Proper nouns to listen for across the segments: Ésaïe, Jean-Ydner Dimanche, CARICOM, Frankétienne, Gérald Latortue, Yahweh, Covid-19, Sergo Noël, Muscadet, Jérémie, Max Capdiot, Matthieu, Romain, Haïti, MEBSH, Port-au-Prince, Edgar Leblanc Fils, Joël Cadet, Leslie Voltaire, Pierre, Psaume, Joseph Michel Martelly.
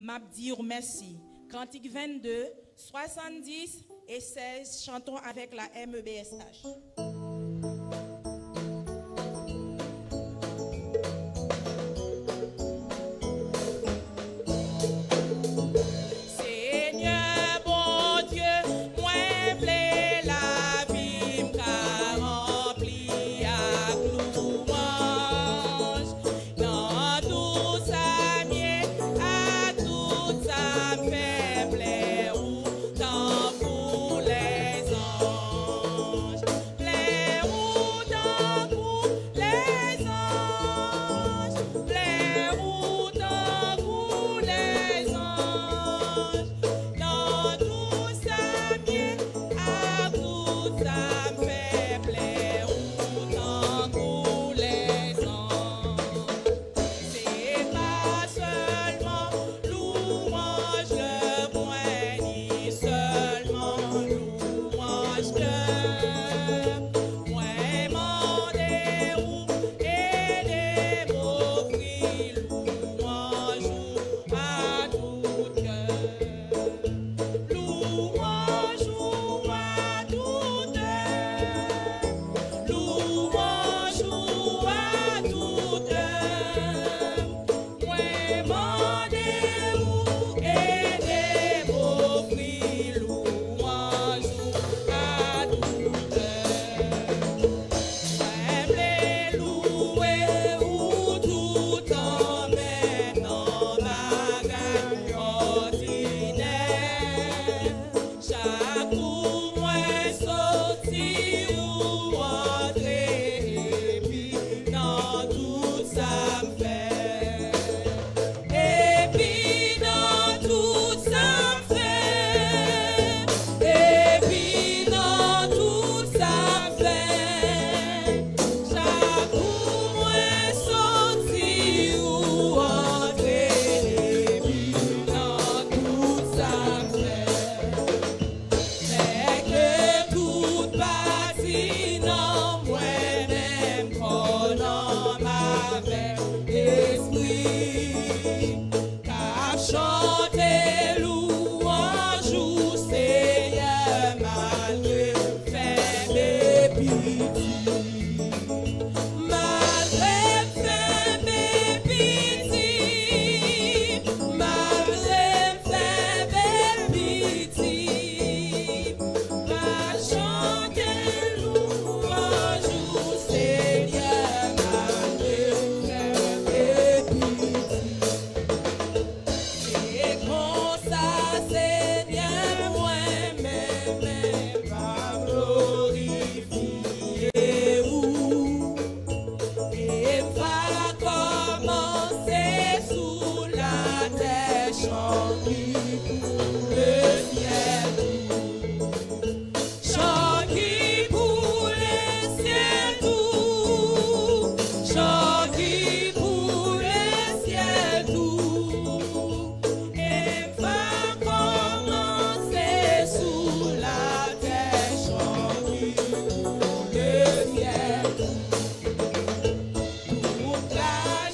m'a dit merci. Cantique 22, 70 et 16, chantons avec la MEBSH.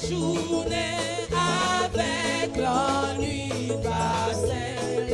Journée avec la nuit passée.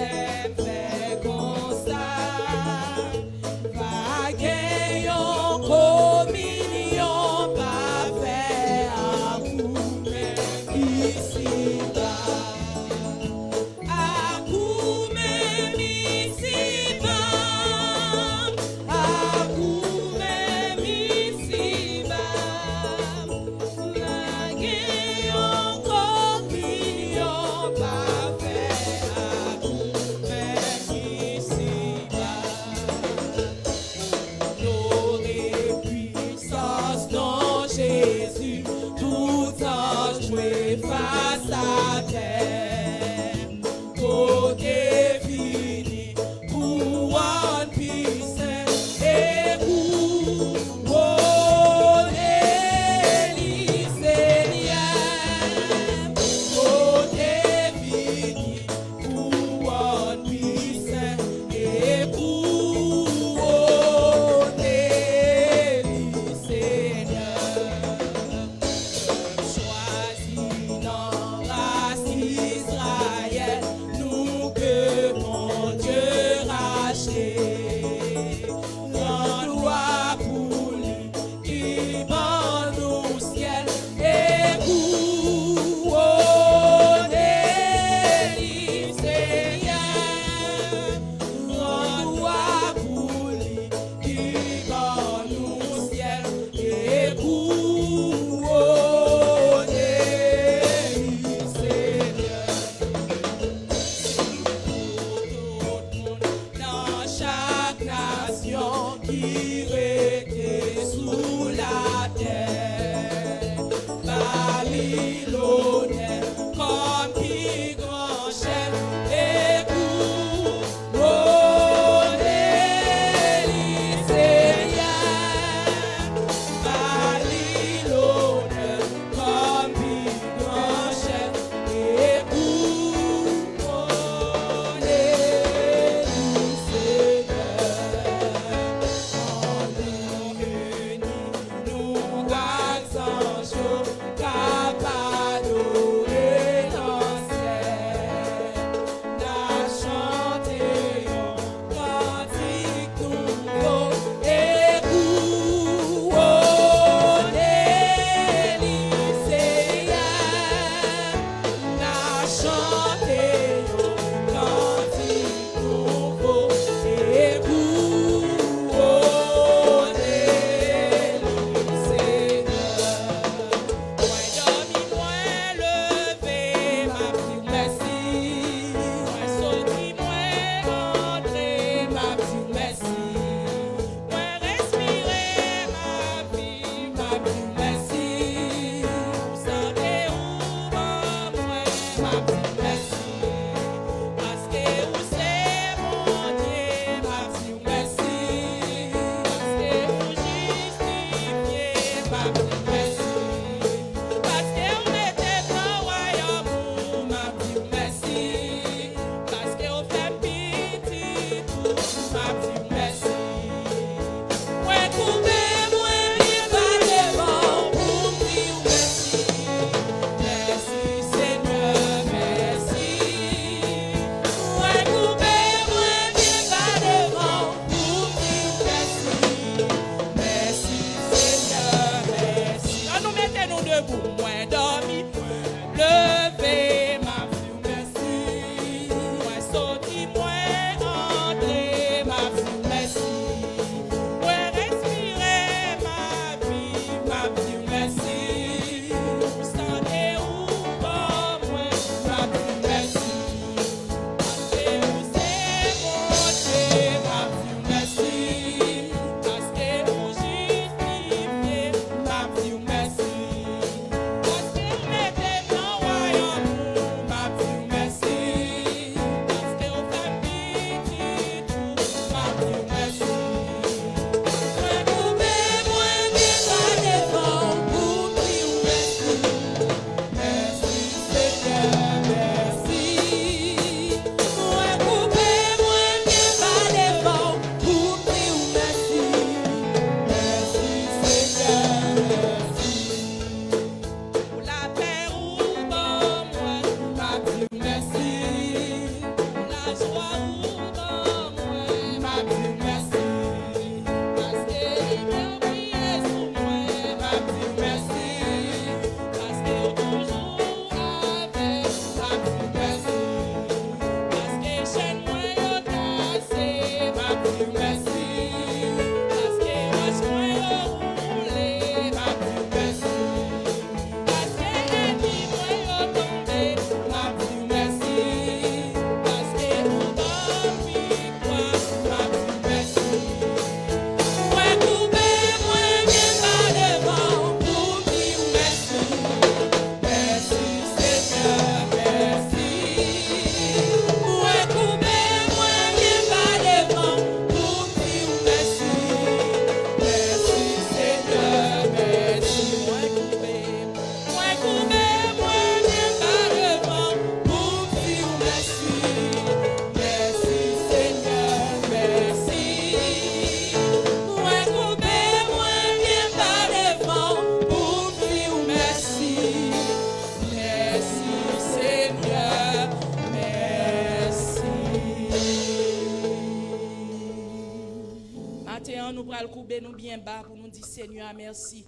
Bas pour nous dire Seigneur merci.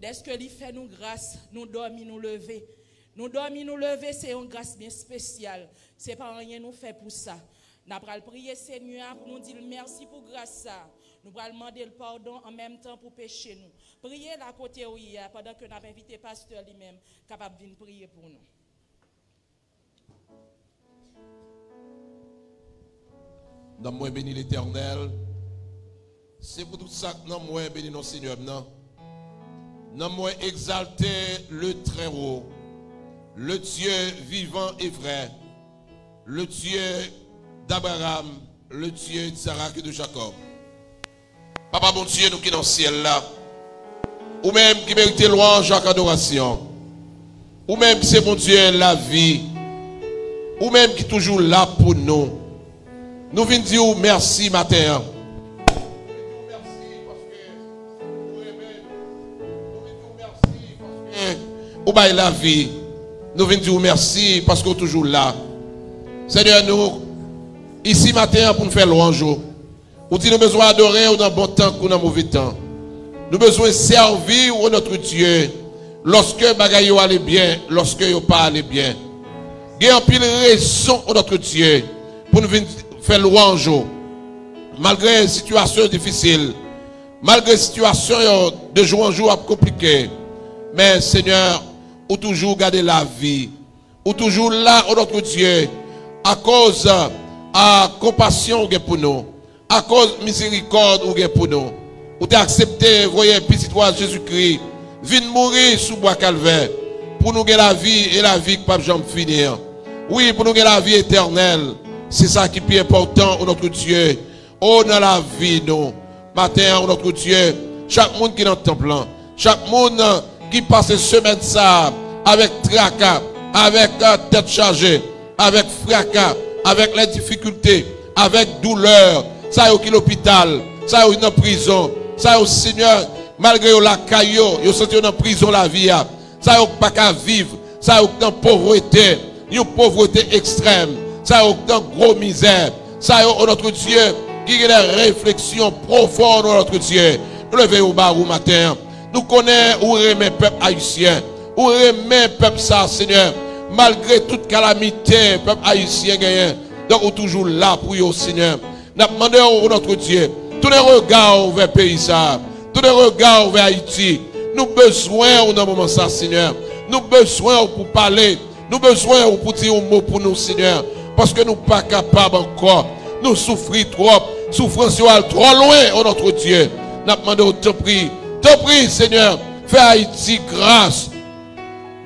Dès que lui fait nous grâce, nous dormons, nous lever. Nous dormons, nous lever, c'est une grâce bien spéciale. C'est pas rien nous fait pour ça. Nous allons prier Seigneur pour nous dire merci pour grâce ça. Nous allons demander le pardon en même temps pour pécher nous. Priez la côté où il y a pendant que nous avons invité pasteur lui-même capable de venir prier pour nous. Dans moi béni l'Éternel. C'est pour tout ça que nous avons béni notre Seigneur. Nous avons exalté le très haut, le Dieu vivant et vrai, le Dieu d'Abraham, le Dieu de Sarah et de Jacob. Papa bon Dieu, nous qui sommes dans le ciel là, ou même qui mérite louange et adoration, ou même c'est bon Dieu la vie, ou même qui est toujours là pour nous. Nous venons dire merci matin. Ou bien la vie, nous venons dire merci parce que vous êtes toujours là. Seigneur, nous, ici matin, pour nous faire louange, nous avons besoin d'adorer ou dans bon temps ou dans mauvais temps. Nous avons besoin de servir ou notre Dieu lorsque les choses allaient bien, lorsque les choses ne allaient pas bien. Il y a plein de raisons au notre Dieu pour nous faire louange. Malgré les situations difficiles, malgré les situations de jour en jour compliquées, mais Seigneur, ou toujours garder la vie, ou toujours là au notre Dieu, à cause de la compassion pour nous, à cause de la miséricorde pour nous. Ou t'as accepté, voyez, petit toi Jésus-Christ, viens mourir sous bois calvaire, pour nous gagner la vie et la vie que pas jamais finir. Oui, pour nous gagner la vie éternelle, c'est ça qui est plus important au notre Dieu. Oh, dans la vie, nous, matin, au notre Dieu, chaque monde qui est dans le temple, chaque monde qui passe semaine ça, avec tracas, avec tête chargée, avec fracas, avec les difficultés, avec douleur, ça y est, l'hôpital, ça y est, dans la prison, ça y est, Seigneur, malgré la caillou, vous sentez dans la prison la vie, ça y est, pas qu'à vivre, ça y est, dans la pauvreté, une pauvreté extrême, ça y est, dans la grosse misère, ça y est, au notre Dieu, qui est la réflexion profonde dans notre Dieu. Nous levez au bar au matin. Nous connaissons où remet peuple haïtien. Où remet peuple ça, Seigneur. Malgré toute calamité, peuple haïtien gagne. Donc, nous sommes toujours là pour vous, Seigneur. Nous demandons à notre Dieu. Tous les regards vers le pays, ça. Tous les regards vers Haïti. Nous besoin dans moment ça, Seigneur. Nous besoin pour parler. Nous besoin pour dire un mot pour nous, Seigneur. Parce que nous ne sommes pas capables encore. Nous souffrons trop. Souffrance trop loin, oh notre Dieu. Nous demandons, te prie, Seigneur, fais Haïti grâce.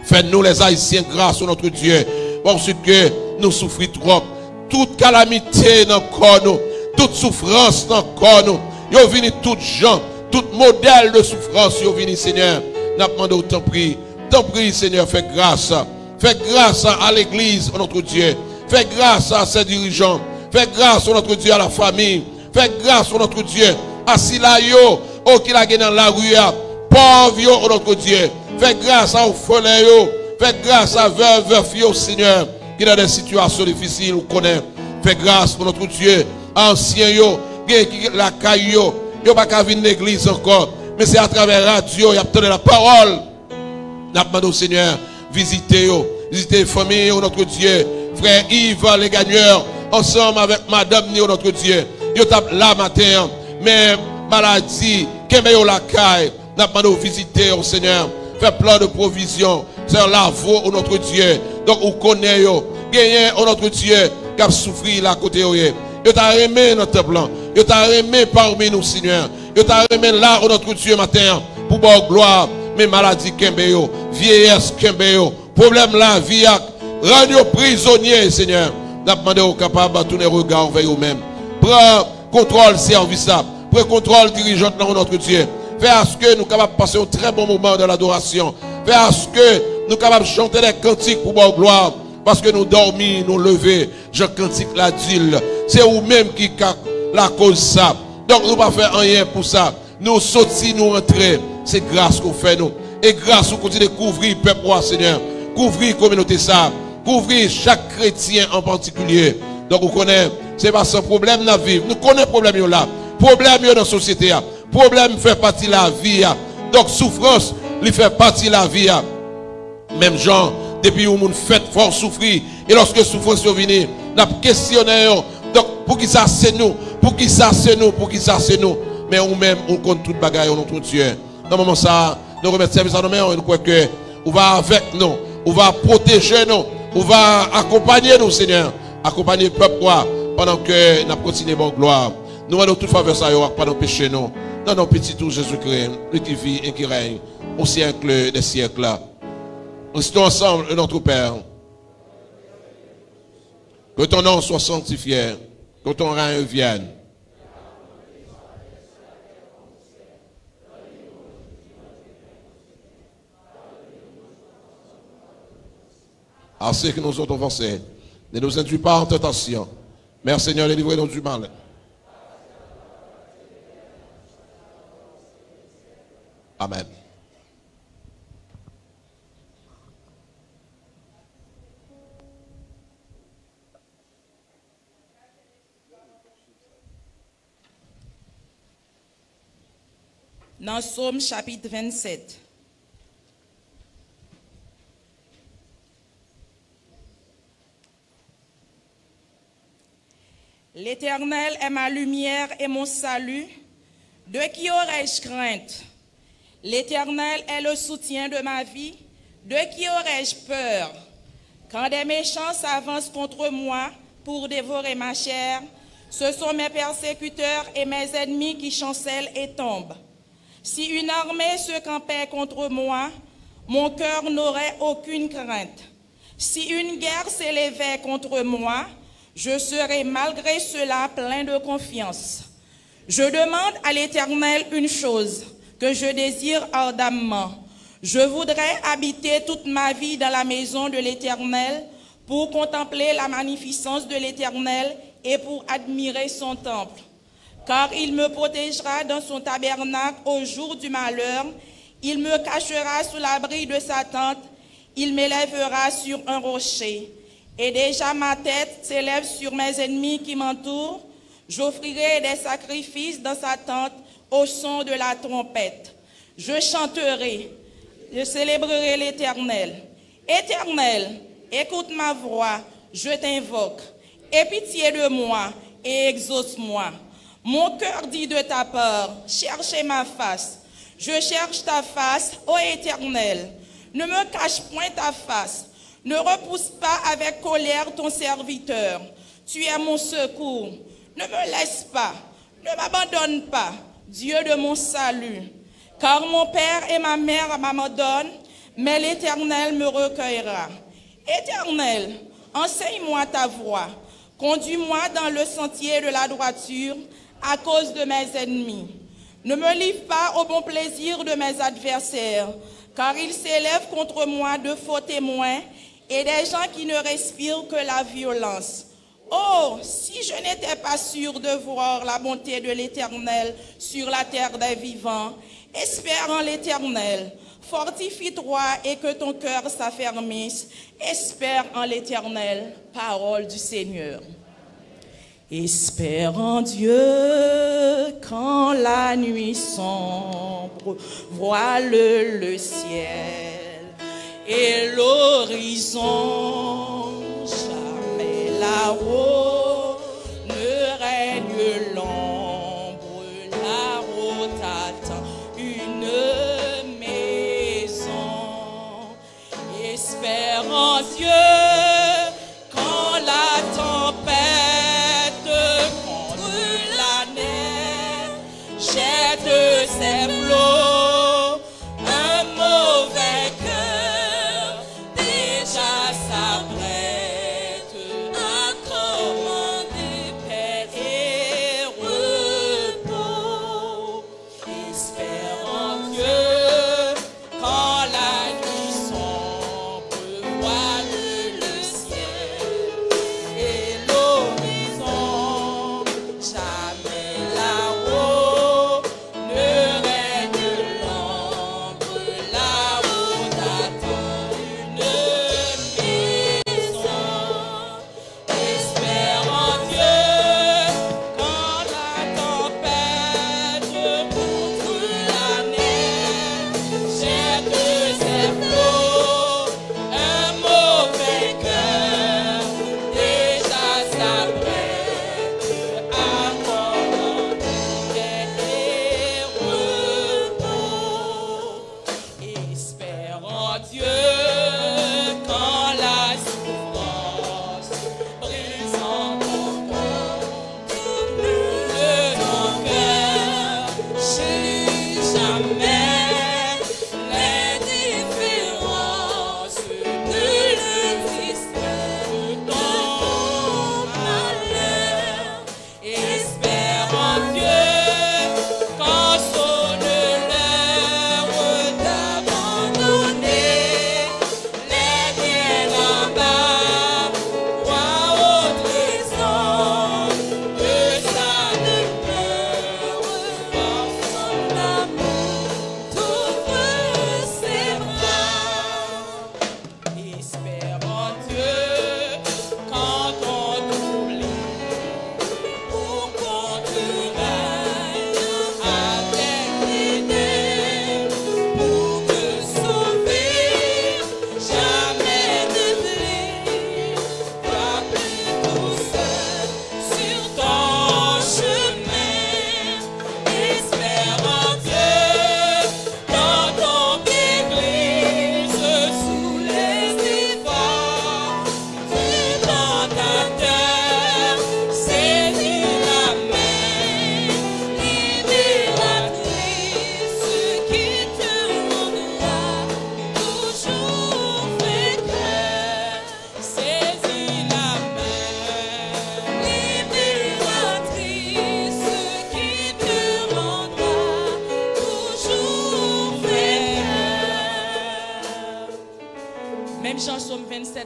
Fais-nous les Haïtiens grâce, oh notre Dieu. Parce que nous souffrons trop. Toute calamité dans le corps, nous. Toute souffrance dans le corps, nous. Yo vini toutes gens, tout modèle de souffrance, yo vini, Seigneur. Nous demandons, te prie, Seigneur, fais grâce. Fais grâce à l'église, oh notre Dieu. Fais grâce à ses dirigeants. Fais grâce au notre Dieu à la famille. Fais grâce au notre Dieu à Silayo, au qui la gagne dans la rue, pauvre au notre Dieu. Fais grâce à orphelin. Fais grâce à veuve, Seigneur, qui dans des situations difficiles, on connaît. Fais grâce pour notre Dieu, ancien yo, qui la caille yo, yo pas qu'à venir l'église encore, mais c'est à travers la radio, y a obtenu la parole. N'a demandé au Seigneur, visitez yo, visitez les familles au notre Dieu, frère Yves, les gagneurs. Ensemble avec madame Nio notre Dieu. Yo tape là matin. Mais maladie, qu'est-ce la caille? N'a pas de visiter au Seigneur. Fait plein de provisions. C'est la voix au notre Dieu. Donc on connaît yo. Gagné au notre Dieu. Qui a souffri là côté yo. Yo t'a remis notre plan. Yo t'a remis parmi nous, Seigneur. Yo t'a remis là au notre Dieu matin. Pour bonne gloire. Mais maladie qu'est-ce yo? Vieillesse qu'est-ce yo? Problème là, vie. Rends-nous prisonniers, Seigneur. Nous demandons aux capables de tourner les regards vers eux-mêmes. Prends contrôle service, prends contrôle dirigeant dans notre Dieu. Fais à ce que nous capables de passer un très bon moment de l'adoration. Fais à ce que nous capables de chanter des cantiques pour la gloire. Parce que nous dormis, nous levés. Je cantique la dile. C'est vous-même qui la cause ça. Donc nous ne pouvons pas faire rien pour ça. Nous sortis, nous rentrons. C'est grâce qu'on fait nous. Et grâce, nous continuons de couvrir le peuple, Seigneur. Couvrir la communauté ça. Couvrir chaque chrétien en particulier. Donc, on connaît, c'est pas sans problème dans la vie. Nous connaissons le problème là. Problème dans la société. Problème fait partie de la vie. Donc, souffrance, il fait partie de la vie. Même gens, depuis où nous fait fort souffrir. Et lorsque souffrance est venue, nous questionnons. Donc, pour qui ça c'est nous? Pour qui ça c'est nous? Pour qui ça c'est nous? Mais nous-mêmes, on compte toute bagaille, on compte Dieu. Dans le moment ça, nous remercions service à nous-mêmes, on croit que on va avec nous, on va protéger nous. On va accompagner nous, Seigneur. Accompagner le peuple pendant que nous continuons bonne gloire. Nous allons toute faveur ça, pas nos péchés, non. Dans nos petits tours, Jésus-Christ, lui qui vit et qui règne au siècle des siècles. Restons ensemble, notre Père. Que ton nom soit sanctifié. Que ton règne vienne. À ceux qui nous ont offensés, ne nous induis pas en tentation, mais Seigneur, délivrez-nous du mal. Amen. Dans Psaume chapitre 27. L'Éternel est ma lumière et mon salut. De qui aurais-je crainte? L'Éternel est le soutien de ma vie. De qui aurais-je peur? Quand des méchants s'avancent contre moi pour dévorer ma chair, ce sont mes persécuteurs et mes ennemis qui chancellent et tombent. Si une armée se campait contre moi, mon cœur n'aurait aucune crainte. Si une guerre s'élevait contre moi, je serais malgré cela plein de confiance. Je demande à l'Éternel une chose que je désire ardemment. Je voudrais habiter toute ma vie dans la maison de l'Éternel pour contempler la magnificence de l'Éternel et pour admirer son temple. Car il me protégera dans son tabernacle au jour du malheur. Il me cachera sous l'abri de sa tente. Il m'élèvera sur un rocher. Et déjà ma tête s'élève sur mes ennemis qui m'entourent. J'offrirai des sacrifices dans sa tente au son de la trompette. Je chanterai, je célébrerai l'Éternel. Éternel, écoute ma voix, je t'invoque. Aie pitié de moi et exauce-moi. Mon cœur dit de ta peur, cherchez ma face. Je cherche ta face, ô Éternel. Ne me cache point ta face. Ne repousse pas avec colère ton serviteur. Tu es mon secours. Ne me laisse pas, ne m'abandonne pas, Dieu de mon salut. Car mon père et ma mère m'abandonnent, mais l'Éternel me recueillera. Éternel, enseigne-moi ta voie. Conduis-moi dans le sentier de la droiture à cause de mes ennemis. Ne me livre pas au bon plaisir de mes adversaires, car ils s'élèvent contre moi de faux témoins et des gens qui ne respirent que la violence. Oh, si je n'étais pas sûre de voir la bonté de l'Éternel sur la terre des vivants, espère en l'Éternel, fortifie-toi et que ton cœur s'affermisse, espère en l'Éternel, parole du Seigneur. Espère en Dieu quand la nuit sombre voile le ciel et l'horizon. Là-haut ne règne l'ombre, là-haut t'attend une maison. Espère en Dieu quand la tempête contre la mer jette ses flots. Oh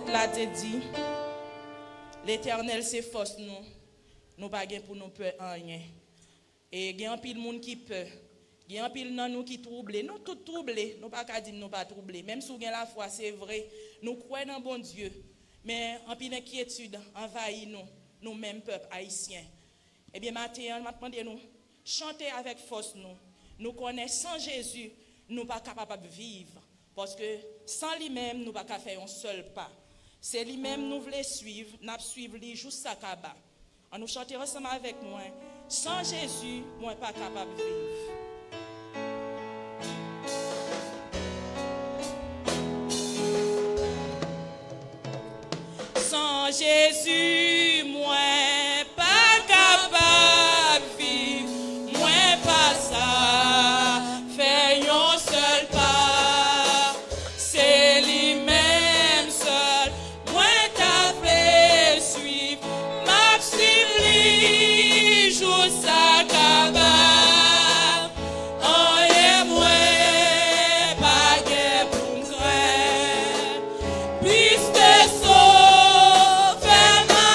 prophète là te dit, l'Éternel c'est force nous, nous pas gain pour nous peur rien. Et il y a un pile monde qui peur, il y a un pile dans nous qui troublé, nous tout troublé, nous pas dire nous pas troublé, même si on a la foi, c'est vrai, nous croyons dans bon Dieu, mais en pile inquiétude envahit nous, nous-mêmes peuple haïtien. Eh bien Matthieu m'a demandé nous chanter avec force nous. Nous connaissons sans Jésus, nous pas capable de vivre. Parce que sans lui-même, nous ne pouvons pas faire un seul pas. C'est lui-même nous voulons suivre, nous suivons lui jusqu'à Kaba. On nous chante ensemble avec moi. Sans Jésus, nous ne sommes pas capables de vivre. Sans Jésus, moi. Peace, the soul, family.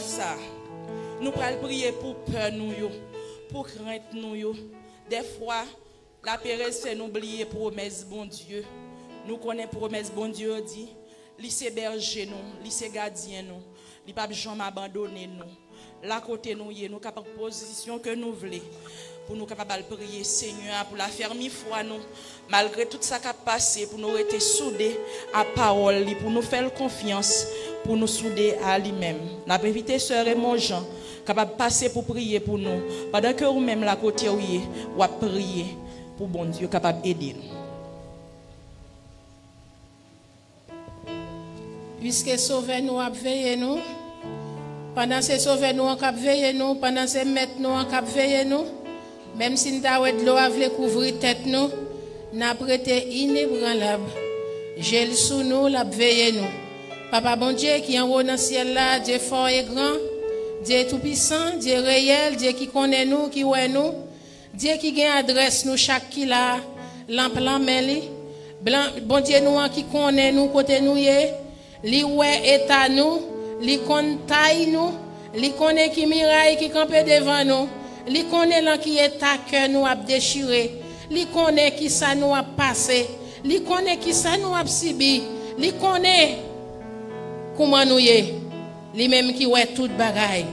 faire ça. Nous allons prier pour peur nous, pour crainte nous. Des fois, la péresse fait nous oublier promesse bon Dieu. Nous connaissons promesse bon Dieu dit, il s'est berger nous, il s'est gardien nous, il pas jamais abandonner nous. Là côté nous, nous capable position que nous voulons. Pour nous capables de prier, Seigneur, pour la fermer foi nous, malgré tout ça qui a passé, pour nous rester soudés à parole, pour nous faire confiance, pour nous souder à lui-même. La prévité, sœur et mon Jean, capable de passer pour prier pour nous, pendant que vous-même, la côté où vous priez pour bon Dieu, capable d'aider nous. Puisque sauver nous, veillez nous, pendant ces sauver nous, veillez nous, pendant ces mettre nous, veillez nous. Même si nous avons de l'eau à couvrir tête nous, nous avons été inébranlables. J'ai le sous nous, la veille nous. Papa bon Dieu qui est en haut dans le ciel là, Dieu fort et grand, Dieu tout puissant, Dieu réel, Dieu qui connaît nous, qui voit nous, Dieu qui gagne adresse nous chaque qui là, l'emplan mêlé. Bon Dieu nous qui connaît nous, côté nous yé, li ouais état nous, li connaît taille nous, li connaît qui miraille qui campe devant nous. Li connaît l'an qui est à cœur nous a déchiré. Li connaît qui ça nous a passé. Li connaît qui ça nous a subi. Li connaît comment nous y. Li même qui ouais toute bagaille.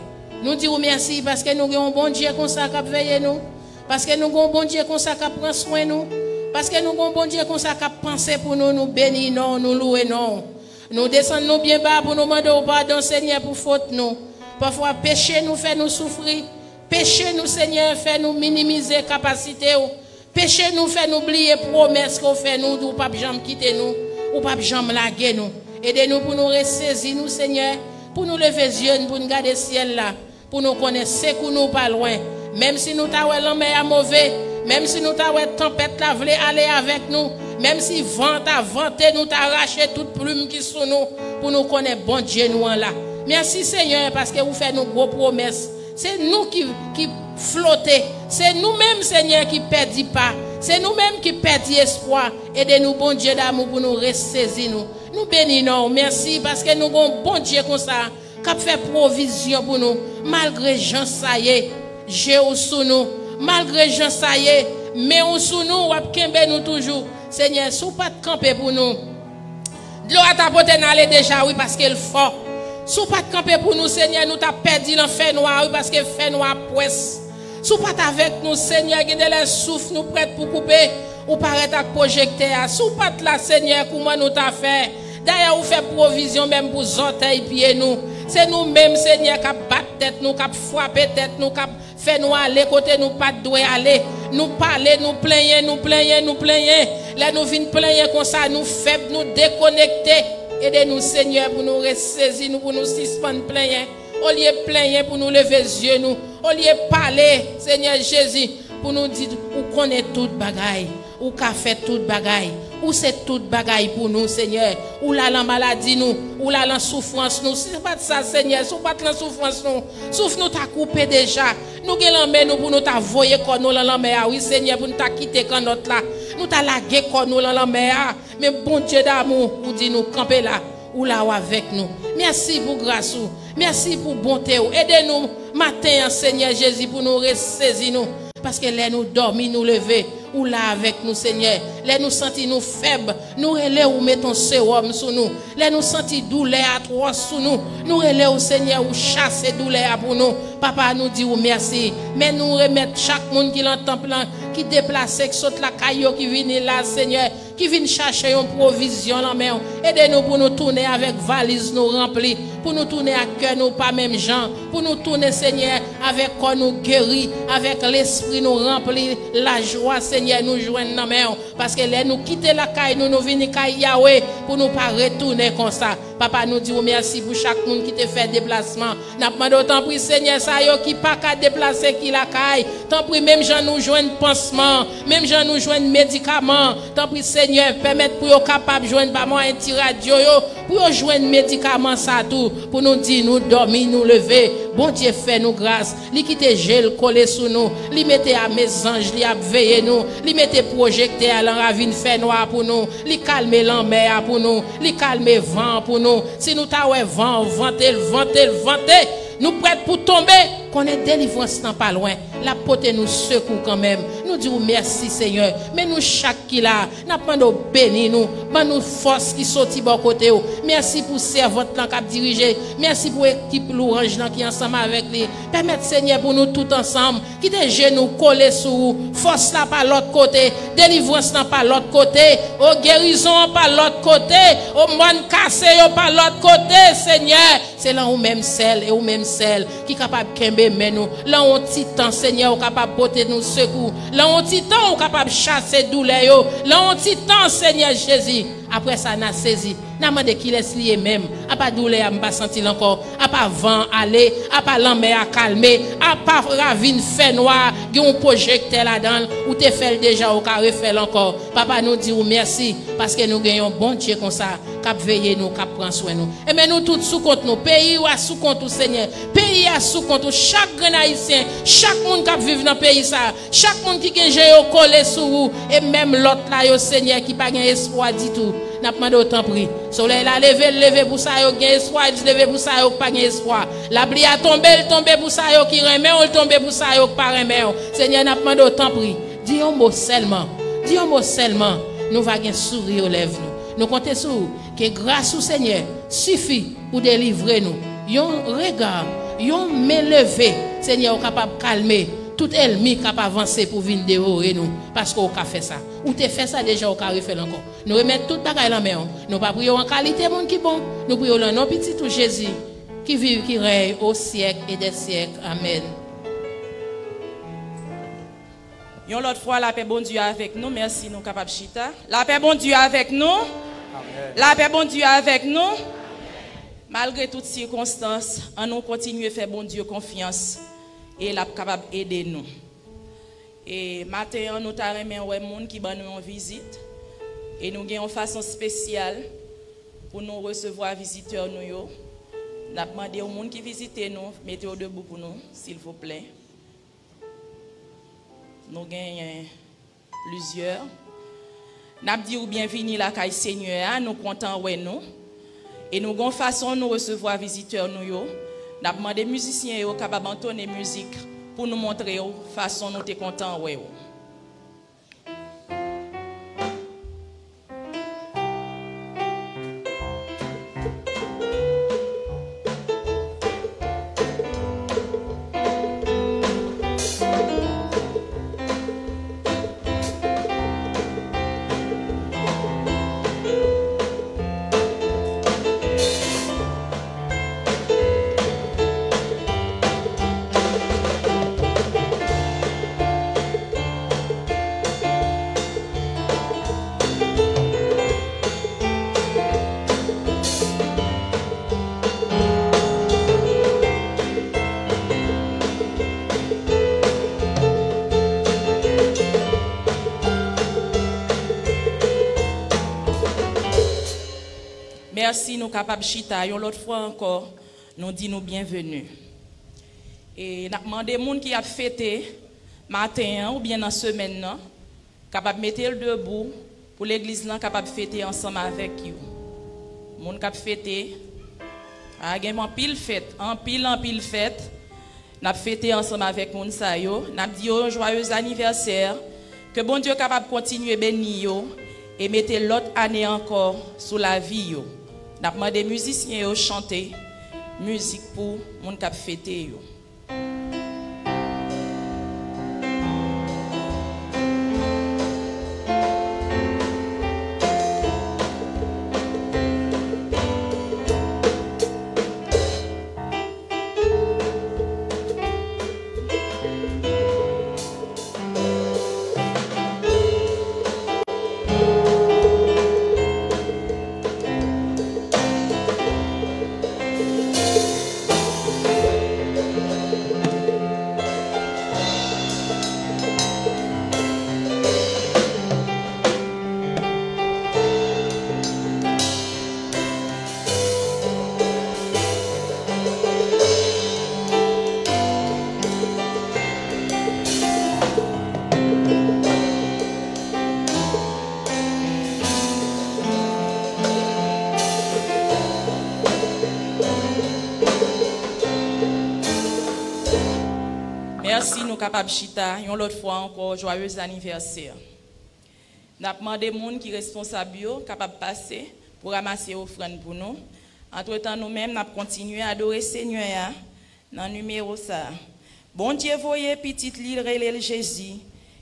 Nous disons merci parce que nous avons un bon Dieu comme ça qui veille nous. Parce que nous avons un bon Dieu comme ça qui prend soin nous. Parce que nous avons un bon Dieu comme ça qui pense pour nous, nous bénissons, nous louons. Nous descendons bien bas pour nous demander au pardon Seigneur pour faute nous. Parfois péché nous fait nous souffrir. Péché nous, Seigneur, fait nous minimiser capacité. Péché nous, fait nous oublier promesses qu'on fait nous, ou pas jamais quitter nous, ou pas jamais laguer nous. Aidez-nous pour nous ressaisir, nous, Seigneur, pour nous lever les yeux, pour nous garder le ciel là, pour nous connaître ce que nous pas loin. Même si nous t'avons l'envers mauvais, même si nous t'avons tempête la voulait aller avec nous, même si vent a vanté, nous t'arracher toute plume qui sont nous, pour nous connaître bon Dieu nous en là. Merci, Seigneur, parce que vous faites nos gros promesses. C'est nous qui flottons. C'est nous-mêmes, Seigneur, qui ne perdons pas. C'est nous-mêmes qui perdons espoir. Aidez-nous, bon Dieu d'amour, pour nous ressaisir. Nous bénissons. Merci parce que nous avons un bon Dieu comme ça, qui fait provision pour nous. Malgré Jean Saïe, j'ai au sous nous. Malgré Jean Saïe, mais au sous nous, nous toujours. Seigneur, sous pas de camper pour nous. L'eau à ta pote n'allait déjà, oui, parce qu'elle est forte. Sous pas de camper pour nous, Seigneur, nous t'a perdu l'enfer noir parce que l'enfer noir presse. Sous pas avec nous, Seigneur, qui les souffle, nous prête pour couper ou paraît à projecter. Sous pas là, Seigneur, comment nous t'a fait. D'ailleurs, vous faites provision même pour orteils pieds nous. C'est nous-mêmes, Seigneur, qui battons tête, nous qui frappons tête, nous qui fait nous aller côté, nous pas de aller. Nous parler, nous plaignons, nous plaignons, nous plaignons. Là, nous venons plaigner comme ça, nous faibles, nous déconnecter. Aidez-nous, Seigneur, pour nous ressaisir, pour nous suspendre plein. Au lieu de plaindre, pour nous lever les yeux, nous. Au lieu de parler, Seigneur Jésus, pour nous dire, où connaît toute bagaille, où qu'a fait toute bagaille, où c'est toute bagaille pour nous, Seigneur. Où là, la maladie, nous, où là, la souffrance, nous. Si ce n'est pas ça, Seigneur, si ce n'est pas la souffrance, nous. Sauf nous t'a coupé déjà. Nous avons nous pour nous t'avoyer quand nous l'en mer. Oui, Seigneur, pour nous t'a quitté quand notre là. Nous t'a lagué quand nous l'en mer. Mais bon Dieu d'amour, vous dit nous camper là, ou là ou avec nous. Merci pour grâce, merci pour bonté. Aidez-nous, matin, Seigneur Jésus, pour nous ressaisir nous. Parce que là, nous dormons, nous lever, ou là avec nous, Seigneur. Là, nous sentons nous faibles, nous relèvons, ou mettons sérum sur nous. Là, nous sentons douleur atroce sur nous. Nous relèvons, Seigneur, ou chasser douleur pour nous. Papa nous dit merci. Mais nous remettons chaque monde qui l'entend, qui déplace, qui saute la caillou, qui vient là, Seigneur, qui vient chercher une provision en main. Aidez-nous pour nous tourner avec valise nous remplis, pour nous tourner à cœur nous pas même gens, pour nous tourner, Seigneur, avec corps nous guéris, avec l'esprit nous remplis, la joie, Seigneur, nous joindre en main. Parce que là, nous quitter la caille, nous venons à Yahweh, pour nous pas retourner comme ça. Papa nous dit merci pour chaque monde qui te fait déplacement. N'a pas d'autant pris, Seigneur, ça y qui pas qu'à déplacer qui la caille. Tant pis, même gens nous joignent pansement, même gens nous joignent médicaments. Tant pis, Seigneur, permettre pour être capable de joindre par moi un petit radio, pour joindre médicaments, ça tout, pour nous dire, nous dormir, nous lever. Bon Dieu, fait nous grâce. Lui qui te gèle, collé sous nous. Lui mette à mes anges, lui a veillé nous. Lui mette projeté à la ravine, fait noir pour nous. Lui calme l'enmer pour nous. Lui calme vent pour nous. Si nous t'avons vent, ventez, ventez, ventez. Nous prêts pour tomber, qu'on ait délivrance dans pas loin. La porte nous secoue quand même. Nous disons merci Seigneur. Mais nous chaque qui là, n'a pas nous béni nous, pas nous force qui sorti bon côté. Merci pour servante qui a dirigé. Merci pour équipe louange qui est ensemble avec lui. Permettre Seigneur pour nous tous ensemble, qui des genoux collés sur vous. Force là par l'autre côté, délivrance là par l'autre côté, au guérison par l'autre côté, au monde cassé par l'autre côté, Seigneur. C'est là où même celle et où même celle qui est capable de kembe nous. Là où on titan, Seigneur, capable de porter nos secours. Là où on titan, on capable de chasser douleur. Là où on titan, Seigneur Jésus. Après ça, on a saisi. N'a demandé qui laisse lier même. A pas douleur, on pas sentir encore. A pas vent aller. A pas l'enmer à calmer. A pas ravine fait noir. Qui on projette là-dedans. Ou te fait déjà, ou qu'a refait encore. Papa nous dit merci. Parce que nous gagnons bon Dieu comme ça. Cap veiller nous, cap prendre soin nous. Et mais nous tous sous compte nous. Pays ou à sous compte ou Seigneur. Pays à sous compte ou. Chaque grand haïtien. Chaque monde qui vit dans le pays ça. Chaque monde qui gagne au collé sur vous. Et même l'autre là, au Seigneur qui pas gagné espoir du tout. N'a pas demandé autant prix. Soleil la levé, levé pour ça, il y a espoir, il levé pour ça, il n'y a pas d'espoir. La pluie a tombé, il tombe pour ça, il n'y a pas tombe pour ça, il n'y a pas de Seigneur, n'a pas demandé autant prix. Dis un mot seulement, nous avons un sourire aux lèvres. Nous comptons sur que grâce au Seigneur suffit pour délivrer nous. Yon regard, yon m'élevé, Seigneur, capable de calmer. Tout ennemi qui a avancé pour venir dévorer nous. Parce qu'on a fait ça. Ou t'es fait ça déjà, on a refait encore. Nous remettons tout bagaille en main. Nous pas prions en qualité, monde qui bon. Nous prions en nom petit tout Jésus. Qui vive, qui règne au siècle et des siècles. Amen. Yon l'autre fois, la paix bon Dieu avec nous. Merci, nous capables chita. La paix bon Dieu avec nous. Amen. La paix bon Dieu avec nous. Amen. Malgré toutes circonstances, on nous continue à faire bon Dieu confiance. Et il est capable d'aider nous. Et matin, nous avons des gens qui nous visite. Et nous avons une façon spéciale pour nous recevoir les visiteurs. Nous avons demandé aux gens qui visitent nous, mettez-vous debout pour nous, s'il vous plaît. Nous avons plusieurs. Nous avons dit bienvenue à la Seigneur. Nous sommes contents de nous. Et nous avons une façon de nous recevoir les visiteurs. Nous avons demandé aux musiciens qui ont entonné la musique pour nous montrer la façon dont nous sommes contents. Merci, nous capables chita. Yon l'autre fois encore, nous disons bienvenue. Et nous demandons des gens qui ont fêté matin ou bien dans la semaine, capables de mettre le debout pour l'église, capable de fêter ensemble avec vous. Les gens qui ont fêté, ils ont en pile fête. Nous avons fêté ensemble avec les gens. Nous avons dit un joyeux anniversaire. Que bon Dieu capable de continuer à bénir et mettre l'autre année encore sous la vie. Nous avons demandé aux musiciens de chanter musique pour les gens qui ont fêté. capable chita une autre fois encore joyeux anniversaire. N'a demandé monde qui responsable yo capable passer pour ramasser offrande pour nous. Entre-temps nous-mêmes n'a continuer à adorer Seigneur dans numéro ça. Bon Dieu voyez petite l'île relève Jésus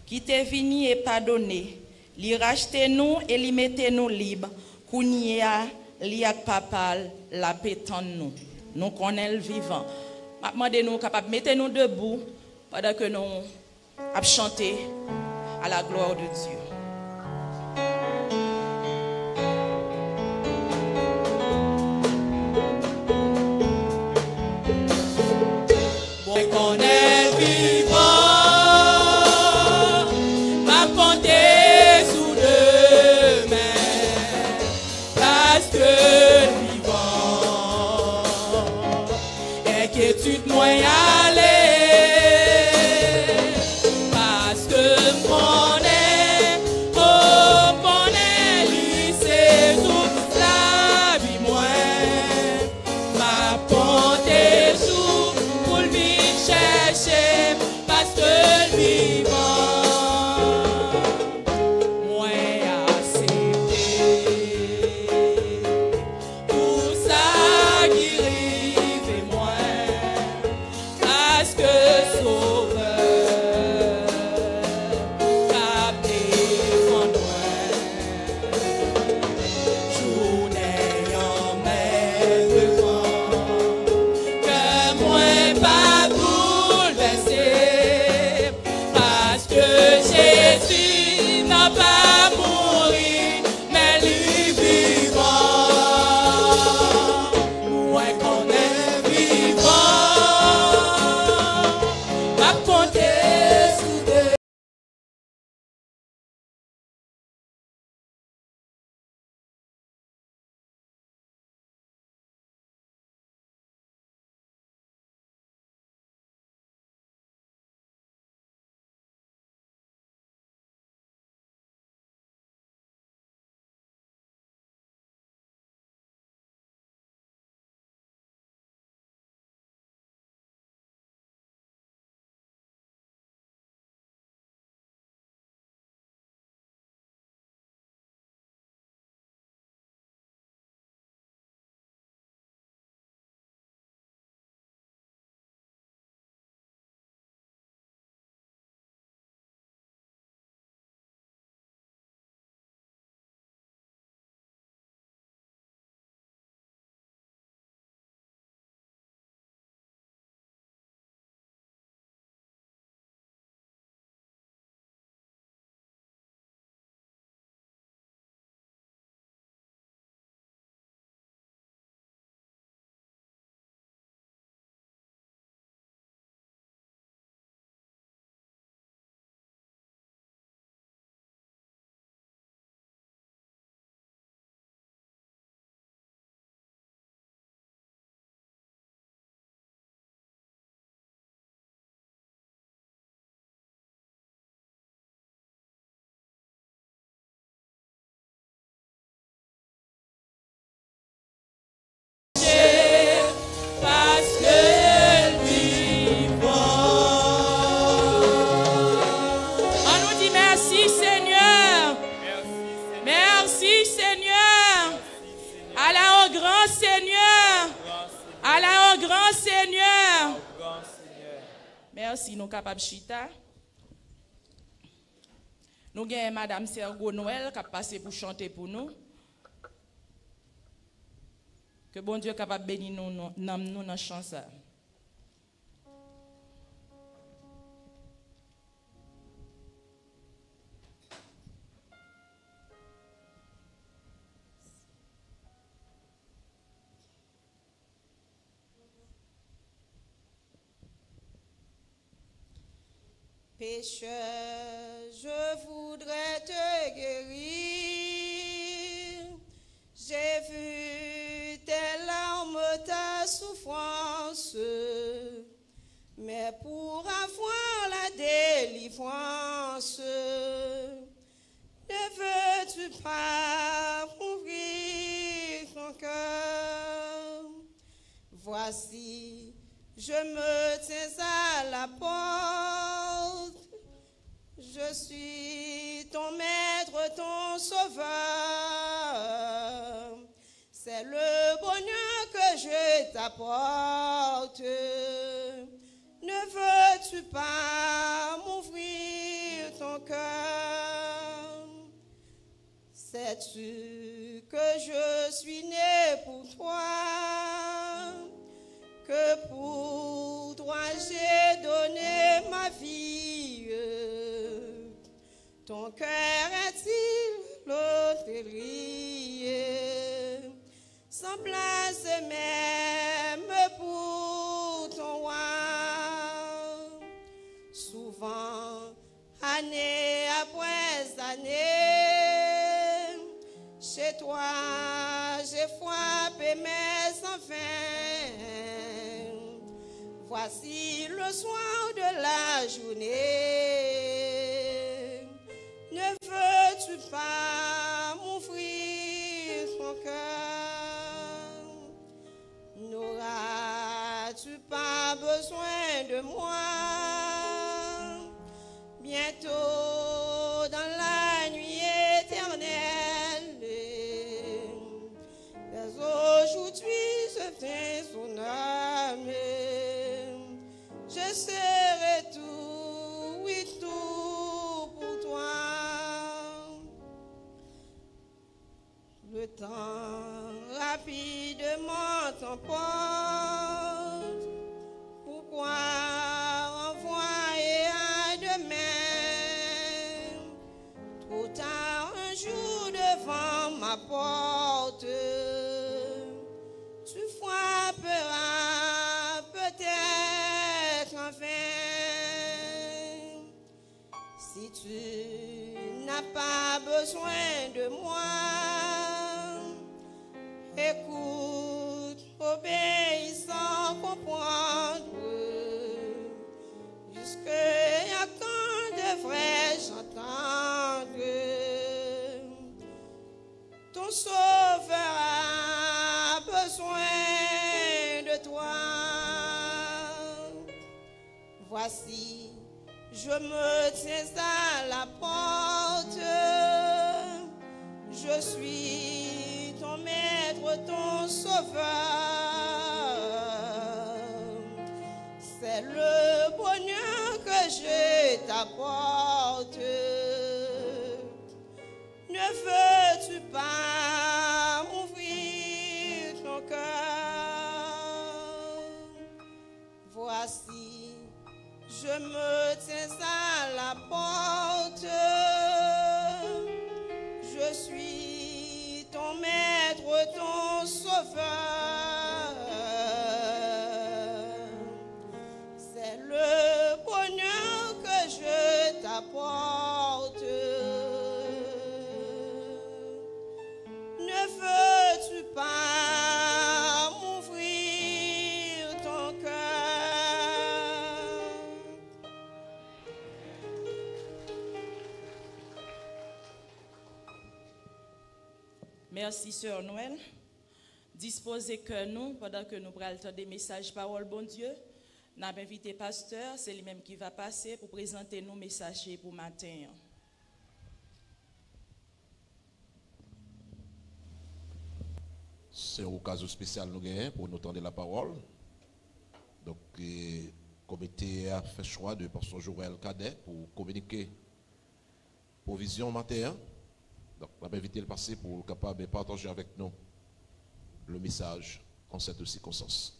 qui t'est venu et pardonné. Li racheter nous et li mettez nous libre. Kounia li ak papal la pétan nous. Nous connaissons vivant. M'a demandé nous capable mettez nous debout pendant que nous ap chanter à la gloire de Dieu. Merci, nous capables chita. Nous avons Madame Sergo Noël qui a passé pour chanter pour nous. Que bon Dieu capable bénir nous dans la chance. Pécheur, je voudrais te guérir. J'ai vu tes larmes, ta souffrance, mais pour avoir la délivrance, ne veux-tu pas ouvrir ton cœur? Voici, je me tiens à la porte. suis ton maître, ton sauveur. C'est le bonheur que je t'apporte. Ne veux-tu pas m'ouvrir ton cœur? Sais-tu que je suis né pour toi? Que pour toi j'ai donné ma vie. Ton cœur est-il l'hôtellerie? Sans place même pour ton roi. Souvent, année après année, chez toi j'ai frappé mes enfants. Voici le soir de la journée. Ne veux-tu pas m'ouvrir ton cœur? N'auras-tu pas besoin de moi? Bientôt dans la nuit éternelle, dès aujourd'hui je viens son âme. Je serai tout, oui tout pour toi. Le temps rapidement t'emporte. Pourquoi envoyer à demain? Trop tard un jour devant ma porte. Tu frapperas peut-être enfin. Si tu n'as pas besoin de moi, écoute, obéis sans comprendre. Jusque à quand devrais-je entendre? Ton sauveur a besoin de toi. Voici, je me tiens à la porte. Je suis ton maître, ton sauveur. C'est le bonheur que je t'apporte. Ne veux-tu pas m'ouvrir ton cœur? Voici, je me tiens à la porte. Je suis ton maître, ton sauveur. C'est le bonheur que je t'apporte. Ne veux-tu pas m'ouvrir ton cœur? Merci, Sœur Noël. Disposez que nous, pendant que nous prenons le temps des messages parole, bon Dieu, nous avons invité pasteur, c'est lui-même qui va passer pour présenter nos messagers pour matin. C'est un cas spécial nous gagnons pour nous tendre la parole. Donc, le comité a fait choix de pasteur Joël Cadet pour communiquer provision matin. Donc, on va inviter le passé pour être capable de partager avec nous le message en cette circonstance.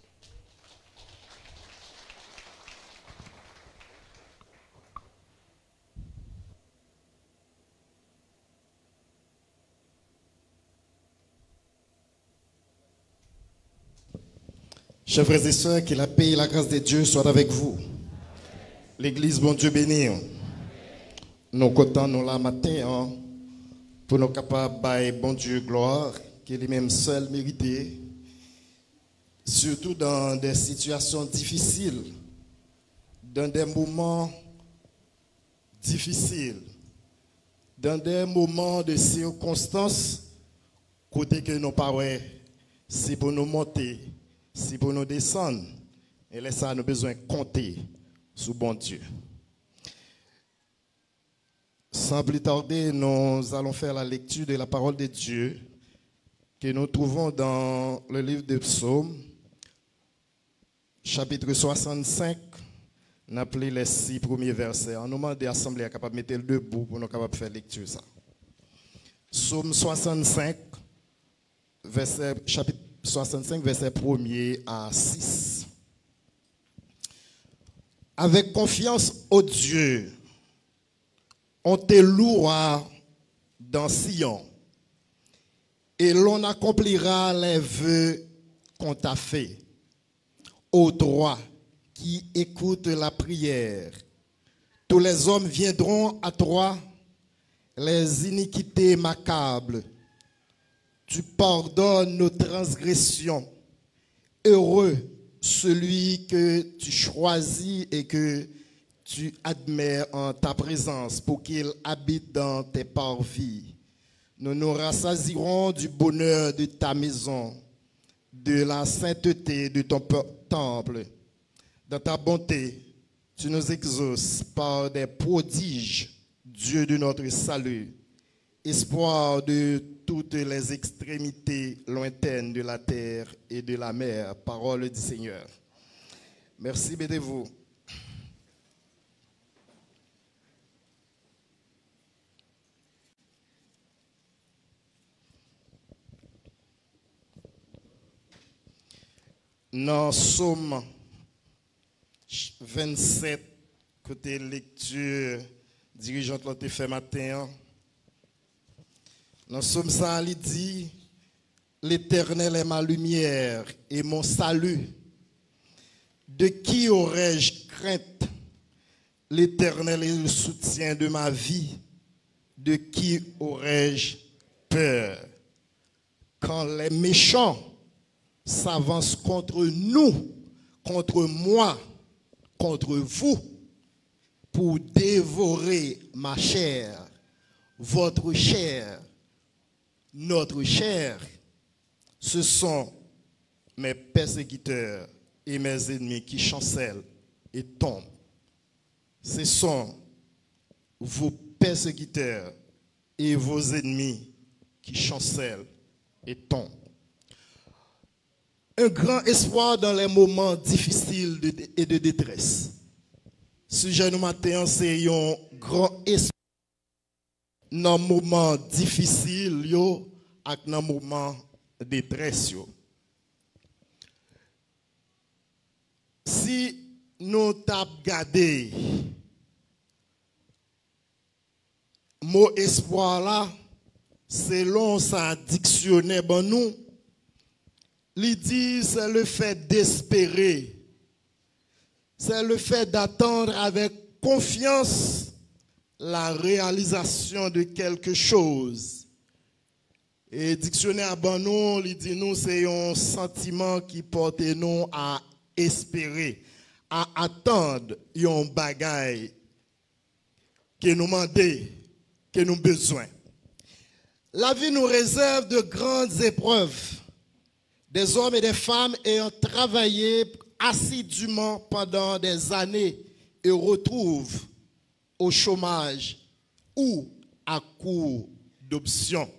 Chers frères et sœurs, que la paix et la grâce de Dieu soient avec vous. L'Église, bon Dieu béni. Nous comptons nous là matin pour nous capables de bon Dieu gloire, que lui-même seul mérité, surtout dans des situations difficiles, dans des moments difficiles, dans des moments de circonstances, côté que nos paroles, c'est pour nous monter. Si pour nous descendre, et laissez-nous besoin compter sur bon Dieu. Sans plus tarder, nous allons faire la lecture de la parole de Dieu que nous trouvons dans le livre de Psaume, chapitre 65, appelé les 6 premiers versets. On nous demande de l'Assemblée capable de mettre le debout pour nous capable de faire la lecture. Psaume 65, chapitre 65, verset 1er à 6. Avec confiance, ô Dieu, on te louera dans Sion et l'on accomplira les vœux qu'on t'a fait. Ô toi qui écoutes la prière, tous les hommes viendront à toi, les iniquités m'accablent. Tu pardonnes nos transgressions. Heureux celui que tu choisis et que tu admets en ta présence pour qu'il habite dans tes parvis. Nous nous rassasirons du bonheur de ta maison, de la sainteté de ton temple. Dans ta bonté, tu nous exauces par des prodiges, Dieu de notre salut, espoir de toutes les extrémités lointaines de la terre et de la mer. Parole du Seigneur. Merci, mettez-vous. Dans Psaume 27, côté lecture dirigeante l'autre fait matin, dans Psaume ça, il dit: l'Éternel est ma lumière et mon salut. De qui aurais-je crainte? L'Éternel est le soutien de ma vie. De qui aurais-je peur? Quand les méchants s'avance contre nous, contre moi, contre vous, pour dévorer ma chair, votre chair, notre chair. Ce sont mes persécuteurs et mes ennemis qui chancellent et tombent. Ce sont vos persécuteurs et vos ennemis qui chancellent et tombent. Un grand espoir dans les moments difficiles et de détresse. Sujet nous matin, c'est un grand espoir dans les moments difficiles et dans les moments de détresse. Si nous tapons garder le mot espoir là, selon sa dictionnaire, bon nous, il dit, c'est le fait d'espérer. C'est le fait d'attendre avec confiance la réalisation de quelque chose. Et le dictionnaire Abanon, il dit, nous, c'est un sentiment qui porte nous à espérer, à attendre un bagaille que nous demandons, que nous avons besoin. La vie nous réserve de grandes épreuves. Des hommes et des femmes ayant travaillé assidûment pendant des années et retrouvent au chômage ou à court d'options.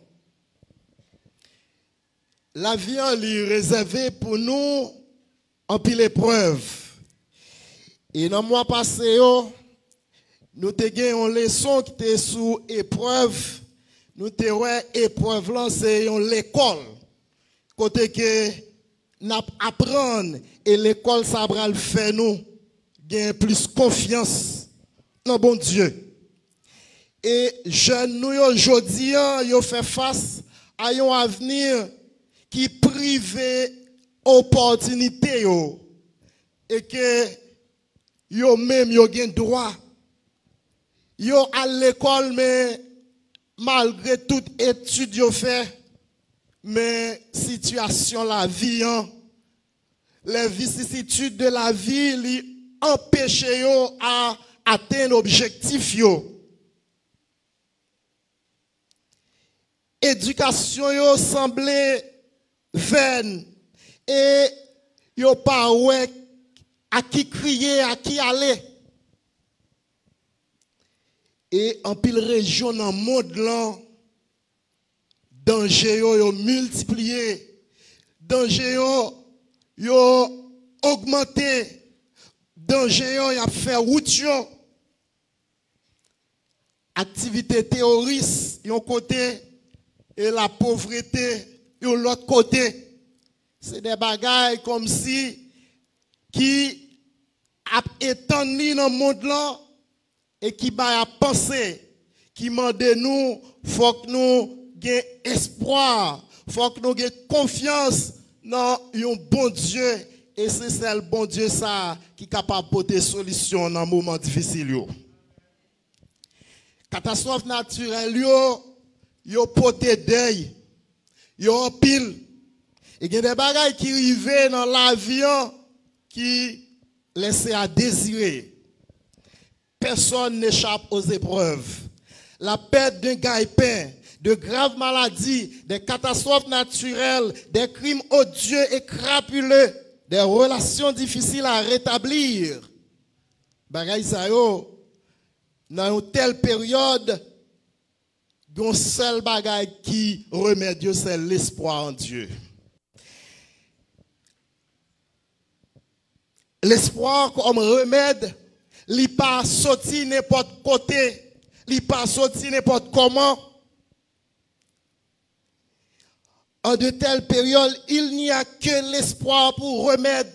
La vie est réservée pour nous en pile épreuve. Et dans le mois passé, nous avons une leçon qui était sous épreuve. Nous avons une épreuve là, c'est l'école. Côté que nous apprenons et l'école sabra le fait nous gagner plus confiance dans bon Dieu. Et jeunes nous aujourd'hui yo fait face à un avenir qui privé opportunité yo et que yo même yo gain droit yo à l'école, mais malgré toute étude yo fait, mais situation la vie, hein? Les vicissitudes de la vie li empêchent yo à atteindre objectif yo. Éducation yo semblait vaine et yo pas ouais à qui crier, à qui aller. Et en pile région dans le monde là, danger yo multiplié, danger yo augmenté, danger yo a fait route yo. Activité terroriste d'un côté et la pauvreté de l'autre côté. C'est des bagailles comme si qui a étendu dans le monde là et qui va penser, qui demande nous, faut que nous ayons espoir, faut que nous ayons confiance dans un bon Dieu et c'est ce bon Dieu ça qui est capable de porter solution dans un moment difficile. Catastrophe naturelle, yo poté deuil, yo pile. Et il y a des bagailles qui arrivent dans l'avion qui laissent à désirer. Personne n'échappe aux épreuves. La perte d'un gagne-pain, de graves maladies, des catastrophes naturelles, des crimes odieux et crapuleux, des relations difficiles à rétablir. Bagaille ça yo. Dans une telle période, il y a un seul bagage qui remet Dieu, c'est l'espoir en Dieu. L'espoir comme remède, il n'est pas sorti n'importe côté, il n'est pas sorti n'importe comment. En de telles périodes, il n'y a que l'espoir pour remède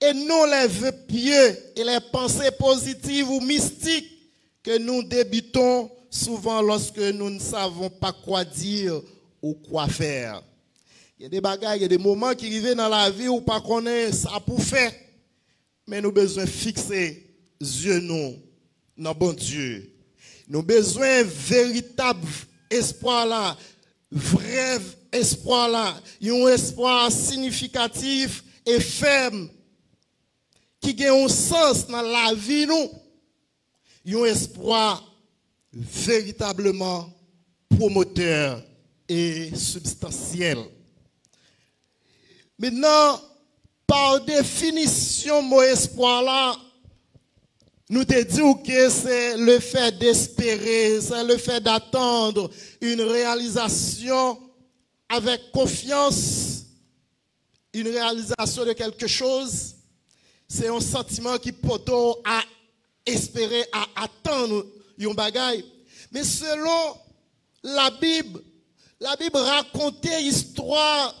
et non les vœux pieux et les pensées positives ou mystiques que nous débutons souvent lorsque nous ne savons pas quoi dire ou quoi faire. Il y a des bagages, il y a des moments qui arrivent dans la vie où pas qu'on est ça pour faire. Mais nous besoin fixer yeux nous dans bon Dieu. Nous besoin véritable espoir là, vrai espoir là, un espoir significatif et ferme qui gagne un sens dans la vie nous. Un espoir véritablement promoteur et substantiel. Maintenant, par définition, mon espoir là, nous te disons que c'est le fait d'espérer, c'est le fait d'attendre une réalisation avec confiance, une réalisation de quelque chose. C'est un sentiment qui porte à espérer à attendre yon bagay. Mais selon la Bible racontait l'histoire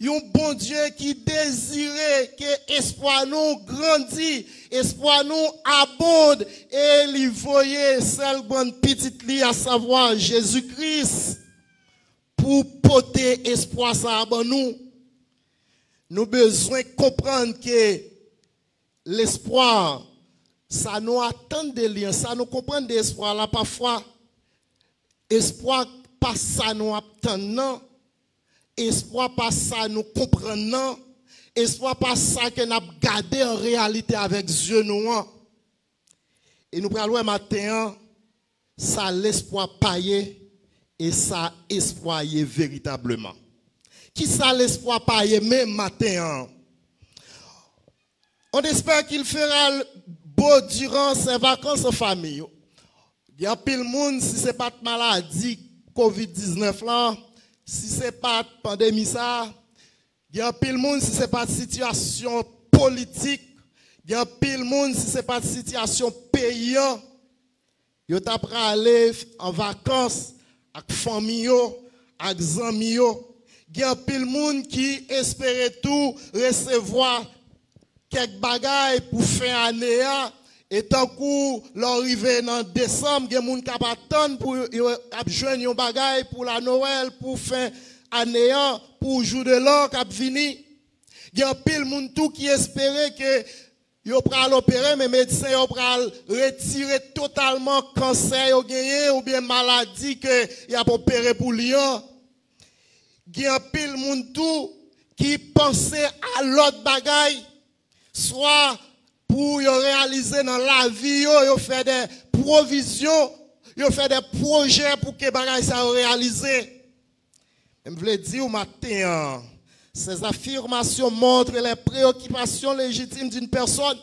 yon bon Dieu qui désirait que espoir nous grandit, espoir nous abonde et li voyait celle bonne petite li à savoir Jésus-Christ pour porter espoir ça à nous. Nous besoin comprendre que l'espoir ça nous attend des liens, ça nous comprend des espoirs là parfois. Espoir pas ça nous attend non. Espoir pas ça nous comprend non. Espoir pas ça que nous gardé en réalité avec Dieu nous. Et nous parlons matin, ça l'espoir paillé et ça espoir véritablement. Qui ça l'espoir paillé même matin? On espère qu'il fera beau durant ses vacances en famille. Il y a pile monde si c'est pas de maladie Covid-19 là, si c'est pas de pandémie ça, il y a pile monde si c'est pas de situation politique, il y a pile monde si c'est pas de situation paysan. Yo t'a pra aller en vacances avec famille yo, avec zami yo. Il y a pile monde qui espérait tout recevoir quelques bagailles pour faire année et tant que l'arrivée en décembre, il y a des gens qui attendent pour joindre des bagailles pour la Noël, pour fin année, pour le jour de l'an qui vient. Il y a pile de gens qui espéraient que yo pral opérer mais médecin yo pral retirer totalement cancer yo gagné ou bien maladie que y a opéré pour lui. Il y a pile de gens qui pensaient à l'autre bagaille. Soit pour réaliser dans la vie, ils font des provisions, ils font des projets pour que les choses soient réalisées. Je voulais dire au matin, ces affirmations montrent les préoccupations légitimes d'une personne.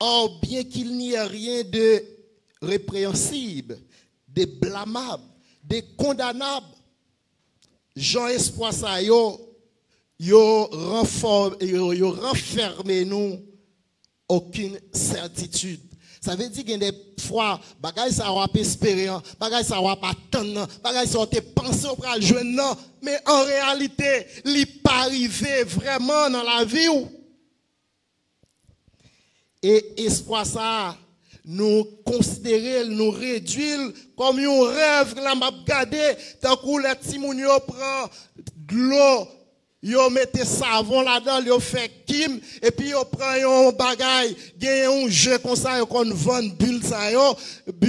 Or, bien qu'il n'y ait rien de répréhensibles, des blâmables, des condamnables. Jean Espoir ça yo renfermé nous aucune certitude. Ça veut dire qu'il y a des fois, bagaille ça va pas espérer, bagaille ça va pas attendre, bagaille ça va te penser au bras jeune non, mais en réalité, il pas arrivé vraiment dans la vie ou. Et espoir ça nous considérer, nous réduire comme un rêve que la m'a regardé, tant que les petits mounio prend de l'eau, yo mettez savon là-dedans, yo fait kim et puis yo prend un bagage, gagne un jeu comme ça, yo qu'on vend bulle